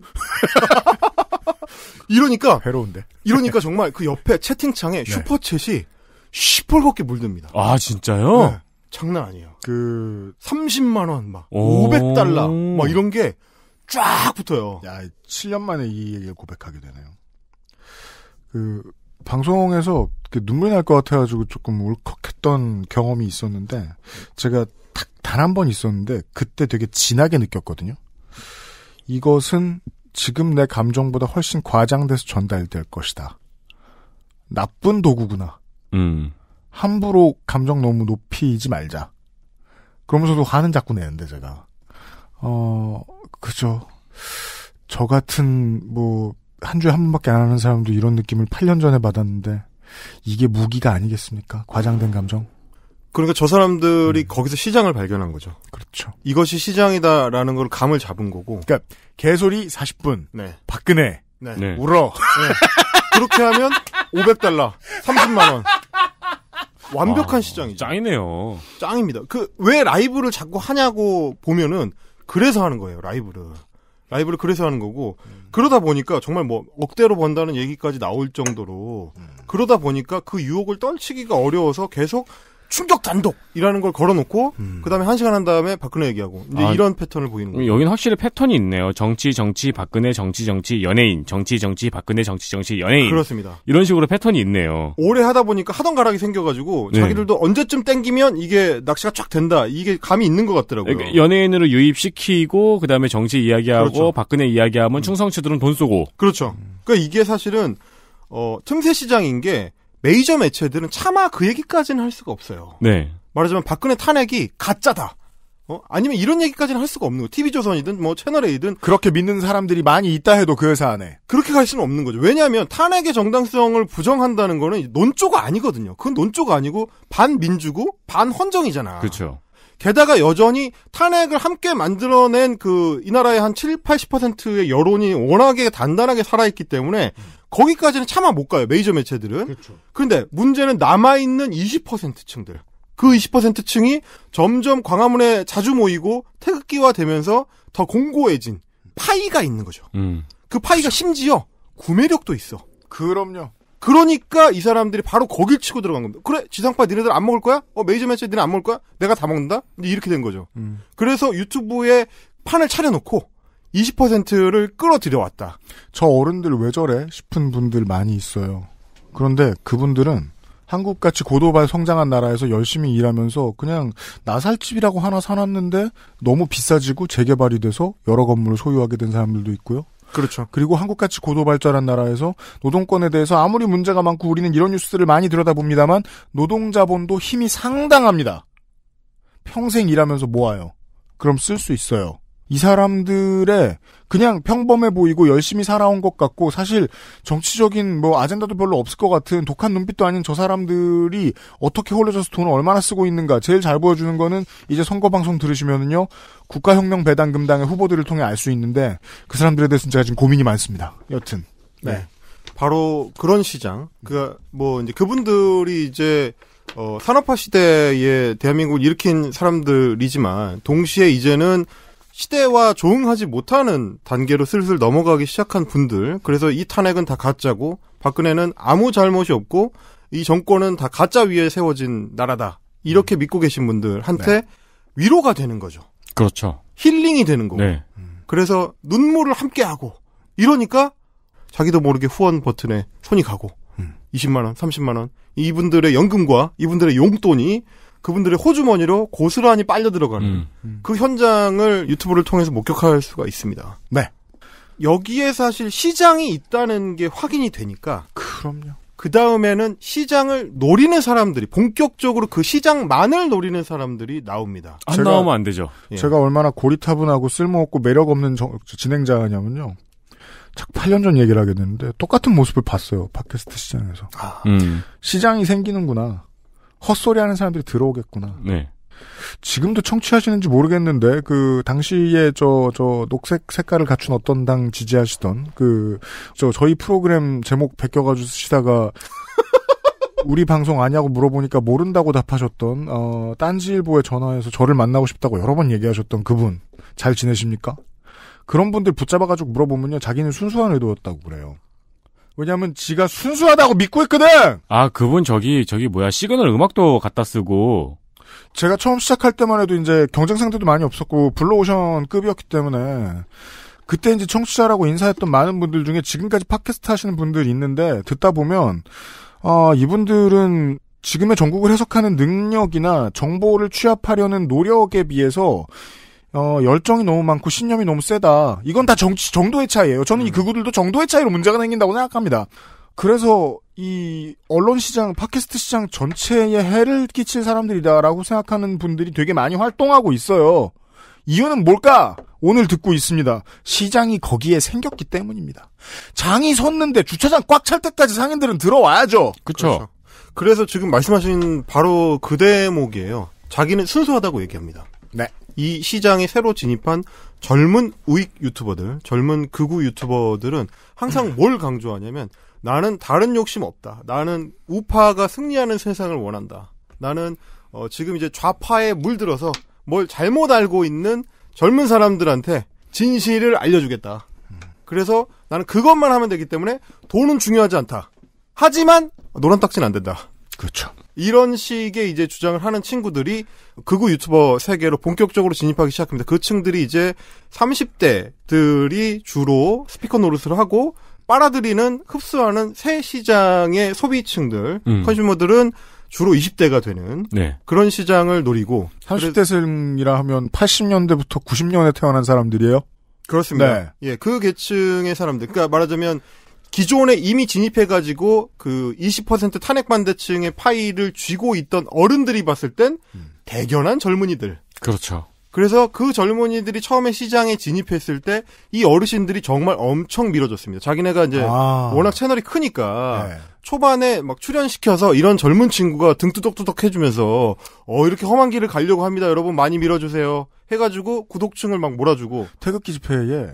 이러니까 괴로운데. 이러니까 정말 그 옆에 채팅창에 슈퍼챗이 시뻘겋게 물듭니다. 아 진짜요? 네. 장난 아니에요. 그 30만 원 막 500달러 막 이런 게 쫙 붙어요. 야, 7년 만에 이 얘기를 고백하게 되네요. 그 방송에서 눈물 날 것 같아 가지고 조금 울컥했던 경험이 있었는데 제가 단 한 번 있었는데 그때 되게 진하게 느꼈거든요. 이것은 지금 내 감정보다 훨씬 과장돼서 전달될 것이다. 나쁜 도구구나. 함부로 감정 너무 높이지 말자. 그러면서도 화는 자꾸 내는데 제가 그죠. 저 같은 뭐 한 주에 한 번밖에 안 하는 사람도 이런 느낌을 8년 전에 받았는데 이게 무기가 아니겠습니까? 과장된 감정. 그러니까 저 사람들이 거기서 시장을 발견한 거죠. 그렇죠. 이것이 시장이다라는 걸 감을 잡은 거고. 그러니까 개소리 40분. 네. 박근혜. 네. 네. 울어. 네. 그렇게 하면 500달러, 30만 원. 완벽한 시장이죠. 짱이네요. 짱입니다. 그 왜 라이브를 자꾸 하냐고 보면은 그래서 하는 거예요. 라이브를 그래서 하는 거고 그러다 보니까 정말 뭐 억대로 번다는 얘기까지 나올 정도로 그러다 보니까 그 유혹을 떨치기가 어려워서 계속 충격 단독이라는 걸 걸어놓고 그다음에 한 시간 한 다음에 박근혜 얘기하고 이제 이런 패턴을 보이는 거예요. 여긴 확실히 패턴이 있네요. 정치 박근혜 정치 연예인 정치 박근혜 정치 연예인 그렇습니다. 이런 식으로 패턴이 있네요. 오래 하다 보니까 하던 가락이 생겨가지고 네. 자기들도 언제쯤 땡기면 이게 낚시가 쫙 된다. 이게 감이 있는 것 같더라고요. 그러니까 연예인으로 유입시키고 그다음에 정치 이야기하고 그렇죠. 박근혜 이야기하면 충성치들은 돈 쏘고 그렇죠. 그러니까 이게 사실은 틈새 시장인 게 메이저 매체들은 차마 그 얘기까지는 할 수가 없어요. 네. 말하자면 박근혜 탄핵이 가짜다. 아니면 이런 얘기까지는 할 수가 없는 거예요. TV조선이든 뭐 채널A든. 그렇게 믿는 사람들이 많이 있다 해도 그 회사 안에. 그렇게 갈 수는 없는 거죠. 왜냐하면 탄핵의 정당성을 부정한다는 거는 논조가 아니거든요. 그건 논조가 아니고 반민주고 반헌정이잖아. 그렇죠. 게다가 여전히 탄핵을 함께 만들어낸 이 나라의 한 7, 80%의 여론이 워낙에 단단하게 살아있기 때문에 거기까지는 차마 못 가요. 메이저 매체들은. 그렇죠. 그런데 문제는 남아있는 20%층들. 그 20%층이 점점 광화문에 자주 모이고 태극기화되면서 더 공고해진 파이가 있는 거죠. 그 파이가 심지어 구매력도 있어. 그럼요. 그러니까 이 사람들이 바로 거길 치고 들어간 겁니다. 그래 지상파 니네들 안 먹을 거야? 메이저 매체 니네 안 먹을 거야? 내가 다 먹는다? 이렇게 된 거죠. 그래서 유튜브에 판을 차려놓고 20%를 끌어들여왔다. 저 어른들 왜 저래? 싶은 분들 많이 있어요. 그런데 그분들은 한국같이 고도발 성장한 나라에서 열심히 일하면서 그냥 나살집이라고 하나 사놨는데 너무 비싸지고 재개발이 돼서 여러 건물을 소유하게 된 사람들도 있고요. 그렇죠. 그리고 한국같이 고도발전한 나라에서 노동권에 대해서 아무리 문제가 많고 우리는 이런 뉴스를 많이 들여다봅니다만 노동자본도 힘이 상당합니다. 평생 일하면서 모아요. 그럼 쓸 수 있어요. 이 사람들의 그냥 평범해 보이고 열심히 살아온 것 같고 사실 정치적인 뭐 아젠다도 별로 없을 것 같은 독한 눈빛도 아닌 저 사람들이 어떻게 홀려져서 돈을 얼마나 쓰고 있는가 제일 잘 보여주는 거는 이제 선거방송 들으시면은요 국가혁명배당금당의 후보들을 통해 알 수 있는데 그 사람들에 대해서는 제가 지금 고민이 많습니다. 여튼 네. 네. 바로 그런 시장. 뭐 이제 그분들이 이제 산업화 시대에 대한민국을 일으킨 사람들이지만 동시에 이제는 시대와 조응하지 못하는 단계로 슬슬 넘어가기 시작한 분들. 그래서 이 탄핵은 다 가짜고 박근혜는 아무 잘못이 없고 이 정권은 다 가짜 위에 세워진 나라다. 이렇게 믿고 계신 분들한테 네. 위로가 되는 거죠. 그렇죠. 힐링이 되는 거고. 네. 그래서 눈물을 함께하고 이러니까 자기도 모르게 후원 버튼에 손이 가고 20만 원, 30만 원 이분들의 연금과 이분들의 용돈이 그분들의 호주머니로 고스란히 빨려 들어가는 그 현장을 유튜브를 통해서 목격할 수가 있습니다. 네. 여기에 사실 시장이 있다는 게 확인이 되니까 그럼요. 그 다음에는 시장을 노리는 사람들이 본격적으로 그 시장만을 노리는 사람들이 나옵니다. 안 나오면 안 되죠. 예. 제가 얼마나 고리타분하고 쓸모없고 매력 없는 진행자냐면요. 착 8년 전 얘기를 하게 됐는데 똑같은 모습을 봤어요. 팟캐스트 시장에서. 시장이 생기는구나. 헛소리하는 사람들이 들어오겠구나. 네. 지금도 청취하시는지 모르겠는데 그 당시에 저 녹색 색깔을 갖춘 어떤 당 지지하시던 그 저희 프로그램 제목 베껴가지고 쓰시다가 우리 방송 아냐고 물어보니까 모른다고 답하셨던 딴지일보에 전화해서 저를 만나고 싶다고 여러 번 얘기하셨던 그분 잘 지내십니까? 그런 분들 붙잡아가지고 물어보면요 자기는 순수한 의도였다고 그래요. 왜냐하면 지가 순수하다고 믿고 있거든. 아 그분 저기 뭐야 시그널 음악도 갖다 쓰고. 제가 처음 시작할 때만 해도 이제 경쟁 상대도 많이 없었고 블루오션급이었기 때문에 그때 이제 청취자라고 인사했던 많은 분들 중에 지금까지 팟캐스트 하시는 분들이 있는데 듣다 보면 이분들은 지금의 전국을 해석하는 능력이나 정보를 취합하려는 노력에 비해서 열정이 너무 많고 신념이 너무 세다. 이건 다 정도의 차이예요. 저는 이 극우들도 정도의 차이로 문제가 생긴다고 생각합니다. 그래서 이 언론 시장, 팟캐스트 시장 전체에 해를 끼칠 사람들이다라고 생각하는 분들이 되게 많이 활동하고 있어요. 이유는 뭘까? 오늘 듣고 있습니다. 시장이 거기에 생겼기 때문입니다. 장이 섰는데 주차장 꽉 찰 때까지 상인들은 들어와야죠. 그렇죠. 그래서 지금 말씀하신 바로 그 대목이에요. 자기는 순수하다고 얘기합니다. 네. 이 시장에 새로 진입한 젊은 우익 유튜버들, 젊은 극우 유튜버들은 항상 뭘 강조하냐면 나는 다른 욕심 없다. 나는 우파가 승리하는 세상을 원한다. 나는 지금 이제 좌파에 물들어서 뭘 잘못 알고 있는 젊은 사람들한테 진실을 알려주겠다. 그래서 나는 그것만 하면 되기 때문에 돈은 중요하지 않다. 하지만 노란 딱지는 안 된다. 그렇죠. 이런 식의 이제 주장을 하는 친구들이 극우 유튜버 세계로 본격적으로 진입하기 시작합니다. 그 층들이 이제 30대들이 주로 스피커 노릇을 하고 빨아들이는 흡수하는 새 시장의 소비층들 컨슈머들은 주로 20대가 되는 네. 그런 시장을 노리고 30대생이라 하면 80년대부터 90년에 태어난 사람들이에요? 그렇습니다. 네. 예, 그 계층의 사람들. 그러니까 말하자면 기존에 이미 진입해가지고 그 20% 탄핵반대층의 파이를 쥐고 있던 어른들이 봤을 땐 대견한 젊은이들. 그렇죠. 그래서 그 젊은이들이 처음에 시장에 진입했을 때 이 어르신들이 정말 엄청 밀어줬습니다. 자기네가 이제 워낙 채널이 크니까 네. 초반에 막 출연시켜서 이런 젊은 친구가 등 뚜덕뚜덕 해주면서 이렇게 험한 길을 가려고 합니다. 여러분 많이 밀어주세요. 해가지고 구독층을 막 몰아주고 태극기 집회에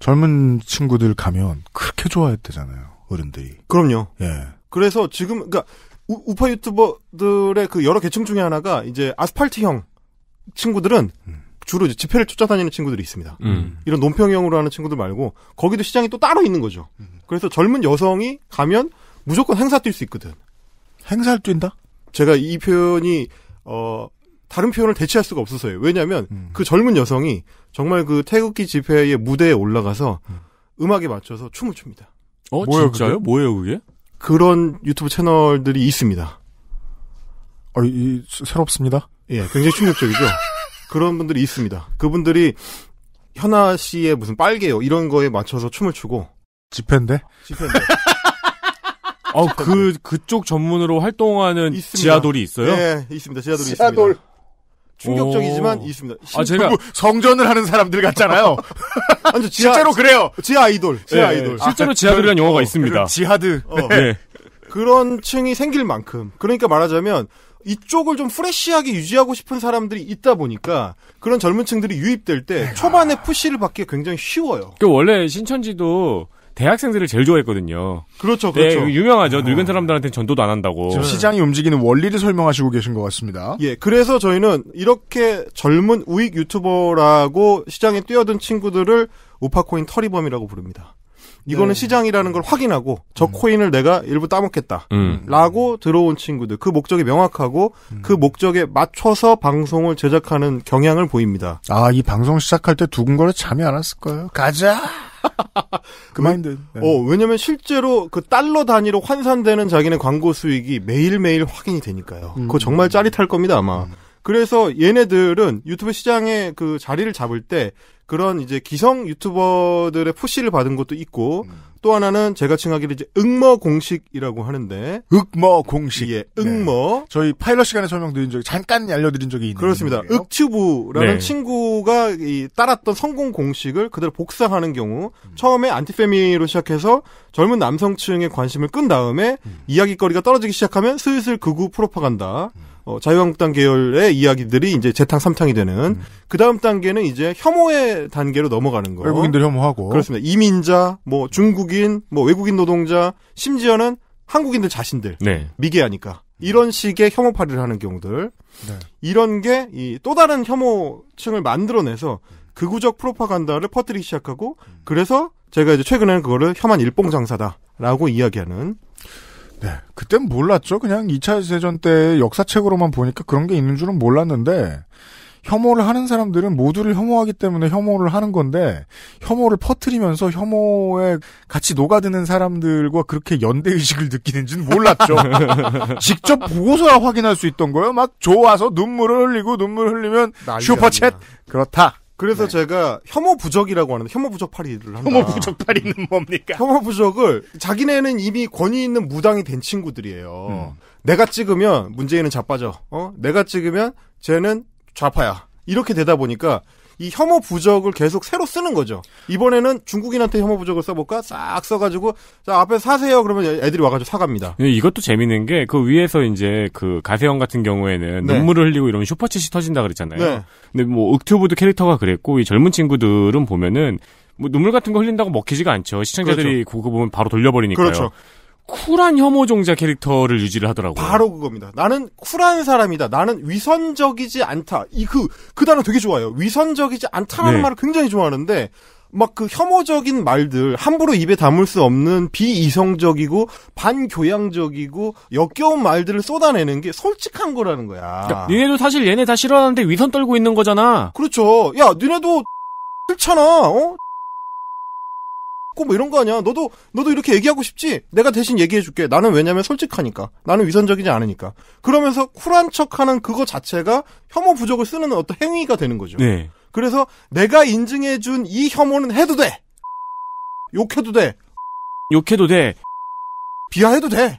젊은 친구들 가면 그렇게 좋아했대잖아요. 어른들이. 그럼요. 예. 그래서 지금 그러니까 우파 유튜버들의 그 여러 계층 중에 하나가 이제 아스팔트형 친구들은 주로 이제 집회를 쫓아다니는 친구들이 있습니다. 이런 논평형으로 하는 친구들 말고 거기도 시장이 또 따로 있는 거죠. 그래서 젊은 여성이 가면 무조건 행사 뛸 수 있거든. 행사를 뛴다? 제가 이 표현이 다른 표현을 대체할 수가 없어서요. 왜냐하면 그 젊은 여성이 정말 그 태극기 집회의 무대에 올라가서 음악에 맞춰서 춤을 춥니다. 뭐예요, 진짜요? 그게? 뭐예요 그게? 그런 유튜브 채널들이 있습니다. 새롭습니다. 예, 굉장히 충격적이죠. 그런 분들이 있습니다. 그분들이 현아 씨의 무슨 빨개요 이런 거에 맞춰서 춤을 추고 집회인데. 그쪽 전문으로 활동하는 있습니다. 지하돌이 있어요? 네, 있습니다. 지하돌이 있습니다. 충격적이지만 있습니다. 제가 성전을 하는 사람들 같잖아요. 아니, 실제로 그래요. 지하 아이돌. 네, 실제로 지하돌이라는 용어가 있습니다. 지하드. 네. 그런 층이 생길 만큼 그러니까 말하자면 이쪽을 좀 프레쉬하게 유지하고 싶은 사람들이 있다 보니까 그런 젊은 층들이 유입될 때 초반에 푸시를 받기가 굉장히 쉬워요. 그 원래 신천지도 대학생들을 제일 좋아했거든요. 그렇죠, 그렇죠. 네, 유명하죠. 늙은 사람들한테는 전도도 안 한다고. 지금 시장이 움직이는 원리를 설명하시고 계신 것 같습니다. 예, 그래서 저희는 이렇게 젊은 우익 유튜버라고 시장에 뛰어든 친구들을 오파코인 털이범이라고 부릅니다. 이거는 네. 시장이라는 걸 확인하고 저 코인을 내가 일부 따먹겠다 라고 들어온 친구들, 그 목적이 명확하고 그 목적에 맞춰서 방송을 제작하는 경향을 보입니다. 아, 이 방송 시작할 때 두근거려 잠이 안 왔을 거예요. 가자. 그 마인드. 네. 왜냐면 실제로 그 달러 단위로 환산되는 자기네 광고 수익이 매일매일 확인이 되니까요. 그거 정말 짜릿할 겁니다, 아마. 그래서 얘네들은 유튜브 시장에 그 자리를 잡을 때 그런 이제 기성 유튜버들의 푸시를 받은 것도 있고 또 하나는 제가 칭하기로 이제 응머 공식이라고 하는데 응머 공식. 예, 응머. 네. 저희 파일럿 시간에 설명드린 적이 잠깐 알려드린 적이 있는. 그렇습니다. 건데요? 윽튜브라는 네. 친구가 이 따랐던 성공 공식을 그대로 복사하는 경우 처음에 안티페미로 시작해서 젊은 남성층의 관심을 끈 다음에 이야기거리가 떨어지기 시작하면 슬슬 극우 프로파간다. 자유한국당 계열의 이야기들이 이제 재탕 삼탕이 되는 그 다음 단계는 이제 혐오의 단계로 넘어가는 거예요. 외국인들 혐오하고. 그렇습니다. 이민자, 뭐 중국인, 뭐 외국인 노동자, 심지어는 한국인들 자신들 네. 미개하니까 이런 식의 혐오팔이를 하는 경우들 네. 이런 게 이 또 다른 혐오층을 만들어내서 극우적 프로파간다를 퍼뜨리기 시작하고 그래서 제가 이제 최근에는 그거를 혐한 일봉 장사다라고 이야기하는. 네, 그땐 몰랐죠. 그냥 2차 세전 때 역사책으로만 보니까 그런 게 있는 줄은 몰랐는데 혐오를 하는 사람들은 모두를 혐오하기 때문에 혐오를 하는 건데 혐오를 퍼뜨리면서 혐오에 같이 녹아드는 사람들과 그렇게 연대의식을 느끼는지는 몰랐죠. 직접 보고서야 확인할 수 있던 거예요. 막 좋아서 눈물을 흘리고 눈물 흘리면 슈퍼챗 그렇다. 그래서 네. 제가 혐오부적이라고 하는데 혐오부적팔이를 한다. 혐오부적팔이는 뭡니까? 혐오부적을 자기네는 이미 권위 있는 무당이 된 친구들이에요. 내가 찍으면 문재인은 자빠져. 내가 찍으면 쟤는 좌파야. 이렇게 되다 보니까 이 혐오부적을 계속 새로 쓰는 거죠. 이번에는 중국인한테 혐오부적을 써볼까? 싹 써가지고 자 앞에 사세요. 그러면 애들이 와가지고 사갑니다. 이것도 재밌는 게 그 위에서 이제 그 가세형 같은 경우에는 네. 눈물을 흘리고 이러면 슈퍼챗이 터진다 그랬잖아요. 네. 근데 뭐 윽튜브도 캐릭터가 그랬고 이 젊은 친구들은 보면은 뭐 눈물 같은 거 흘린다고 먹히지가 않죠. 시청자들이 그렇죠. 그거 보면 바로 돌려버리니까요. 그렇죠. 쿨한 혐오종자 캐릭터를 유지를 하더라고요. 바로 그겁니다. 나는 쿨한 사람이다. 나는 위선적이지 않다. 그 단어 되게 좋아요. 위선적이지 않다라는 네. 말을 굉장히 좋아하는데 막 그 혐오적인 말들 함부로 입에 담을 수 없는 비이성적이고 반교양적이고 역겨운 말들을 쏟아내는 게 솔직한 거라는 거야. 그러니까 니네도 사실 얘네 다 싫어하는데 위선 떨고 있는 거잖아. 그렇죠. 야 니네도 싫잖아. 뭐 이런 거 아니야. 너도 이렇게 얘기하고 싶지? 내가 대신 얘기해줄게. 나는 왜냐면 솔직하니까. 나는 위선적이지 않으니까. 그러면서 쿨한 척하는 그거 자체가 혐오 부적을 쓰는 어떤 행위가 되는 거죠. 네. 그래서 내가 인증해준 이 혐오는 해도 돼. 욕해도 돼. 욕해도 돼. 비하해도 돼.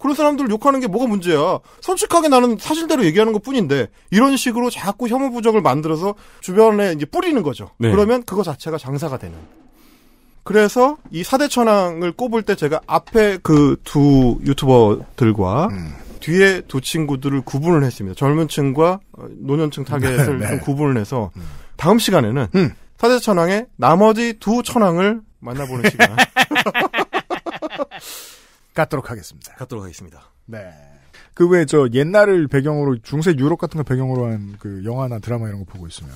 그런 사람들 욕하는 게 뭐가 문제야. 솔직하게 나는 사실대로 얘기하는 것 뿐인데, 이런 식으로 자꾸 혐오부적을 만들어서 주변에 이제 뿌리는 거죠. 네. 그러면 그거 자체가 장사가 되는. 그래서 이 사대천왕을 꼽을 때 제가 앞에 그 두 유튜버들과 뒤에 두 친구들을 구분을 했습니다. 젊은 층과 노년층 타겟을 네. 좀 구분을 해서 다음 시간에는 사대천왕의 나머지 두 천왕을 만나보는 시간. 갖도록 하겠습니다. 네. 그 외에 저 옛날을 배경으로 중세 유럽 같은 거 배경으로 한 그 영화나 드라마 이런 거 보고 있으면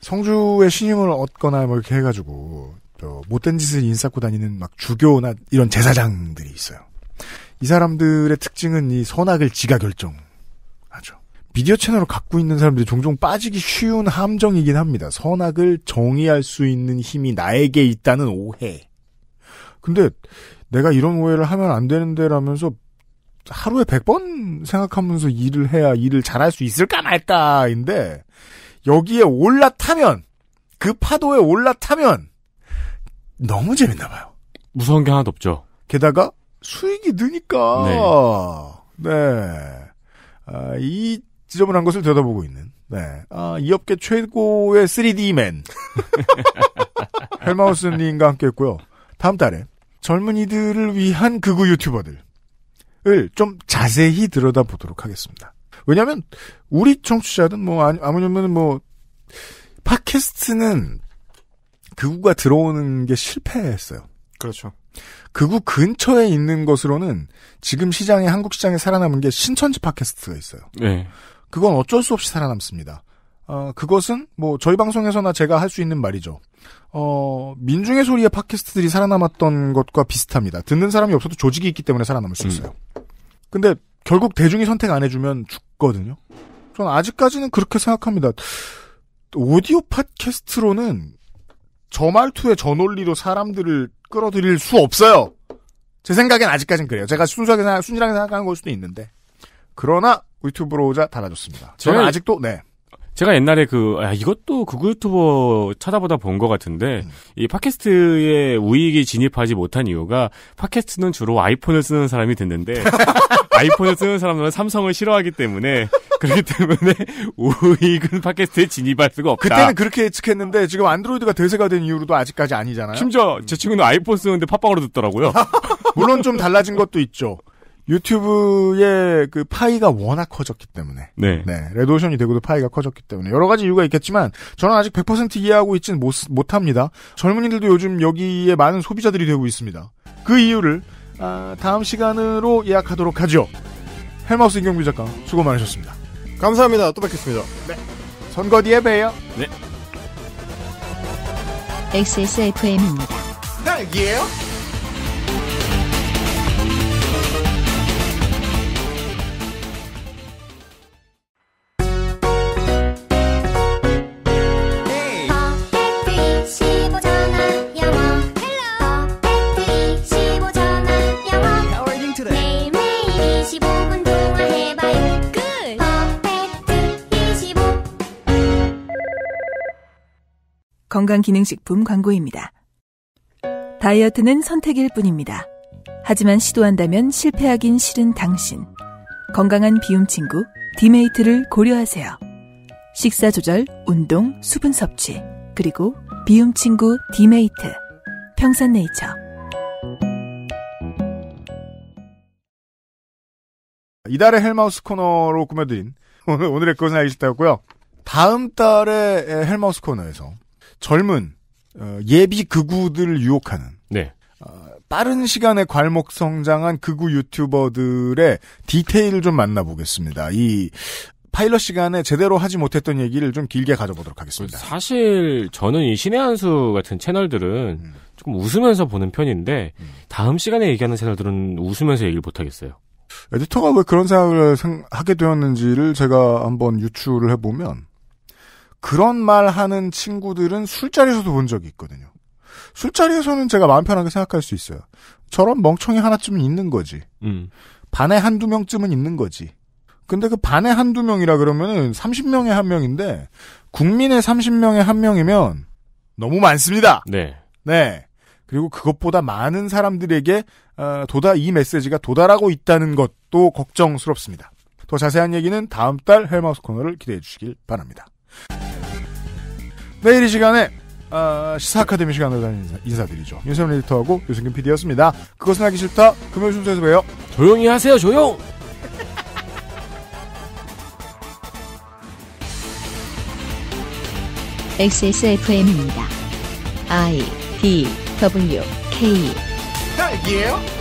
성주의 신임을 얻거나 뭐 이렇게 해가지고 저 못된 짓을 인싸고 다니는 막 주교나 이런 제사장들이 있어요. 이 사람들의 특징은 이 선악을 지가 결정하죠. 미디어 채널을 갖고 있는 사람들이 종종 빠지기 쉬운 함정이긴 합니다. 선악을 정의할 수 있는 힘이 나에게 있다는 오해. 근데 내가 이런 오해를 하면 안 되는데라면서 하루에 100번 생각하면서 일을 해야 일을 잘할 수 있을까 말까인데 여기에 올라타면 그 파도에 올라타면 너무 재밌나 봐요. 무서운 게 하나도 없죠. 게다가 수익이 느니까. 네. 이 지저분한 것을 들여다보고 있는 이 업계 최고의 3D맨 헬마우스님과 함께했고요. 다음 달에 젊은이들을 위한 극우 유튜버들을 좀 자세히 들여다보도록 하겠습니다. 왜냐하면 우리 청취자든 뭐 아무냐면 뭐 팟캐스트는 극우가 들어오는 게 실패했어요. 그렇죠. 극우 근처에 있는 것으로는 지금 시장에, 한국 시장에 살아남은 게 신천지 팟캐스트가 있어요. 네. 그건 어쩔 수 없이 살아남습니다. 그것은 뭐 저희 방송에서나 제가 할 수 있는 말이죠. 민중의 소리의 팟캐스트들이 살아남았던 것과 비슷합니다. 듣는 사람이 없어도 조직이 있기 때문에 살아남을 수 있어요. 근데 결국 대중이 선택 안 해주면 죽거든요. 저는 아직까지는 그렇게 생각합니다. 오디오 팟캐스트로는 저 말투의 저 논리로 사람들을 끌어들일 수 없어요. 제 생각엔 아직까지는 그래요. 제가 순진하게 생각하는 걸 수도 있는데. 그러나 유튜브로 오자 달라졌습니다. 저는 아직도 네. 제가 옛날에 이것도 극우 유튜버 찾아보다 본 것 같은데, 이 팟캐스트에 우익이 진입하지 못한 이유가, 팟캐스트는 주로 아이폰을 쓰는 사람이 듣는데, 아이폰을 쓰는 사람들은 삼성을 싫어하기 때문에, 그렇기 때문에 우익은 팟캐스트에 진입할 수가 없다. 그때는 그렇게 예측했는데, 지금 안드로이드가 대세가 된 이후로도 아직까지 아니잖아요? 심지어 제 친구는 아이폰 쓰는데 팟빵으로 듣더라고요. 물론 좀 달라진 것도 있죠. 유튜브의 그 파이가 워낙 커졌기 때문에. 네. 네. 레드오션이 되고도 파이가 커졌기 때문에. 여러 가지 이유가 있겠지만, 저는 아직 100% 이해하고 있진 못합니다. 젊은이들도 요즘 여기에 많은 소비자들이 되고 있습니다. 그 이유를, 다음 시간으로 예약하도록 하죠. 헬마우스 임경규 작가, 수고 많으셨습니다. 감사합니다. 또 뵙겠습니다. 네. 선거 뒤에 봬요. 네. XSFM입니다. 딸기예요? 건강기능식품 광고입니다. 다이어트는 선택일 뿐입니다. 하지만 시도한다면 실패하긴 싫은 당신. 건강한 비움 친구 디메이트를 고려하세요. 식사조절, 운동, 수분 섭취, 그리고 비움 친구 디메이트. 평산네이처. 이달의 헬마우스 코너로 꾸며드린 오늘의 그것은 알기 싫다였고요. 다음 달의 헬마우스 코너에서 젊은 예비 극우들을 유혹하는, 네, 빠른 시간에 괄목 성장한 극우 유튜버들의 디테일을 좀 만나보겠습니다. 이 파일럿 시간에 제대로 하지 못했던 얘기를 좀 길게 가져보도록 하겠습니다. 사실 저는 이 신의 한수 같은 채널들은 조금 웃으면서 보는 편인데, 다음 시간에 얘기하는 채널들은 웃으면서 얘기를 못하겠어요. 에디터가 왜 그런 생각을 하게 되었는지를 제가 한번 유추를 해보면, 그런 말 하는 친구들은 술자리에서도 본 적이 있거든요. 술자리에서는 제가 마음 편하게 생각할 수 있어요. 저런 멍청이 하나쯤은 있는 거지. 반에 한두 명쯤은 있는 거지. 근데 그 반에 한두 명이라 그러면은 30명에 한 명인데, 국민의 30명에 한 명이면 너무 많습니다. 네. 네. 그리고 그것보다 많은 사람들에게 이 메시지가 도달하고 있다는 것도 걱정스럽습니다. 더 자세한 얘기는 다음 달 헬마우스 코너를 기대해 주시길 바랍니다. 내일 이 시간에 시사 아카데미 시간으로 인사드리죠. 윤세민 에디터하고 유승균 PD였습니다. 그것은 알기 싫다. 금요일 순서에서 봬요. 조용히 하세요. 조용. XSFM입니다. I D W K. 딸기예요?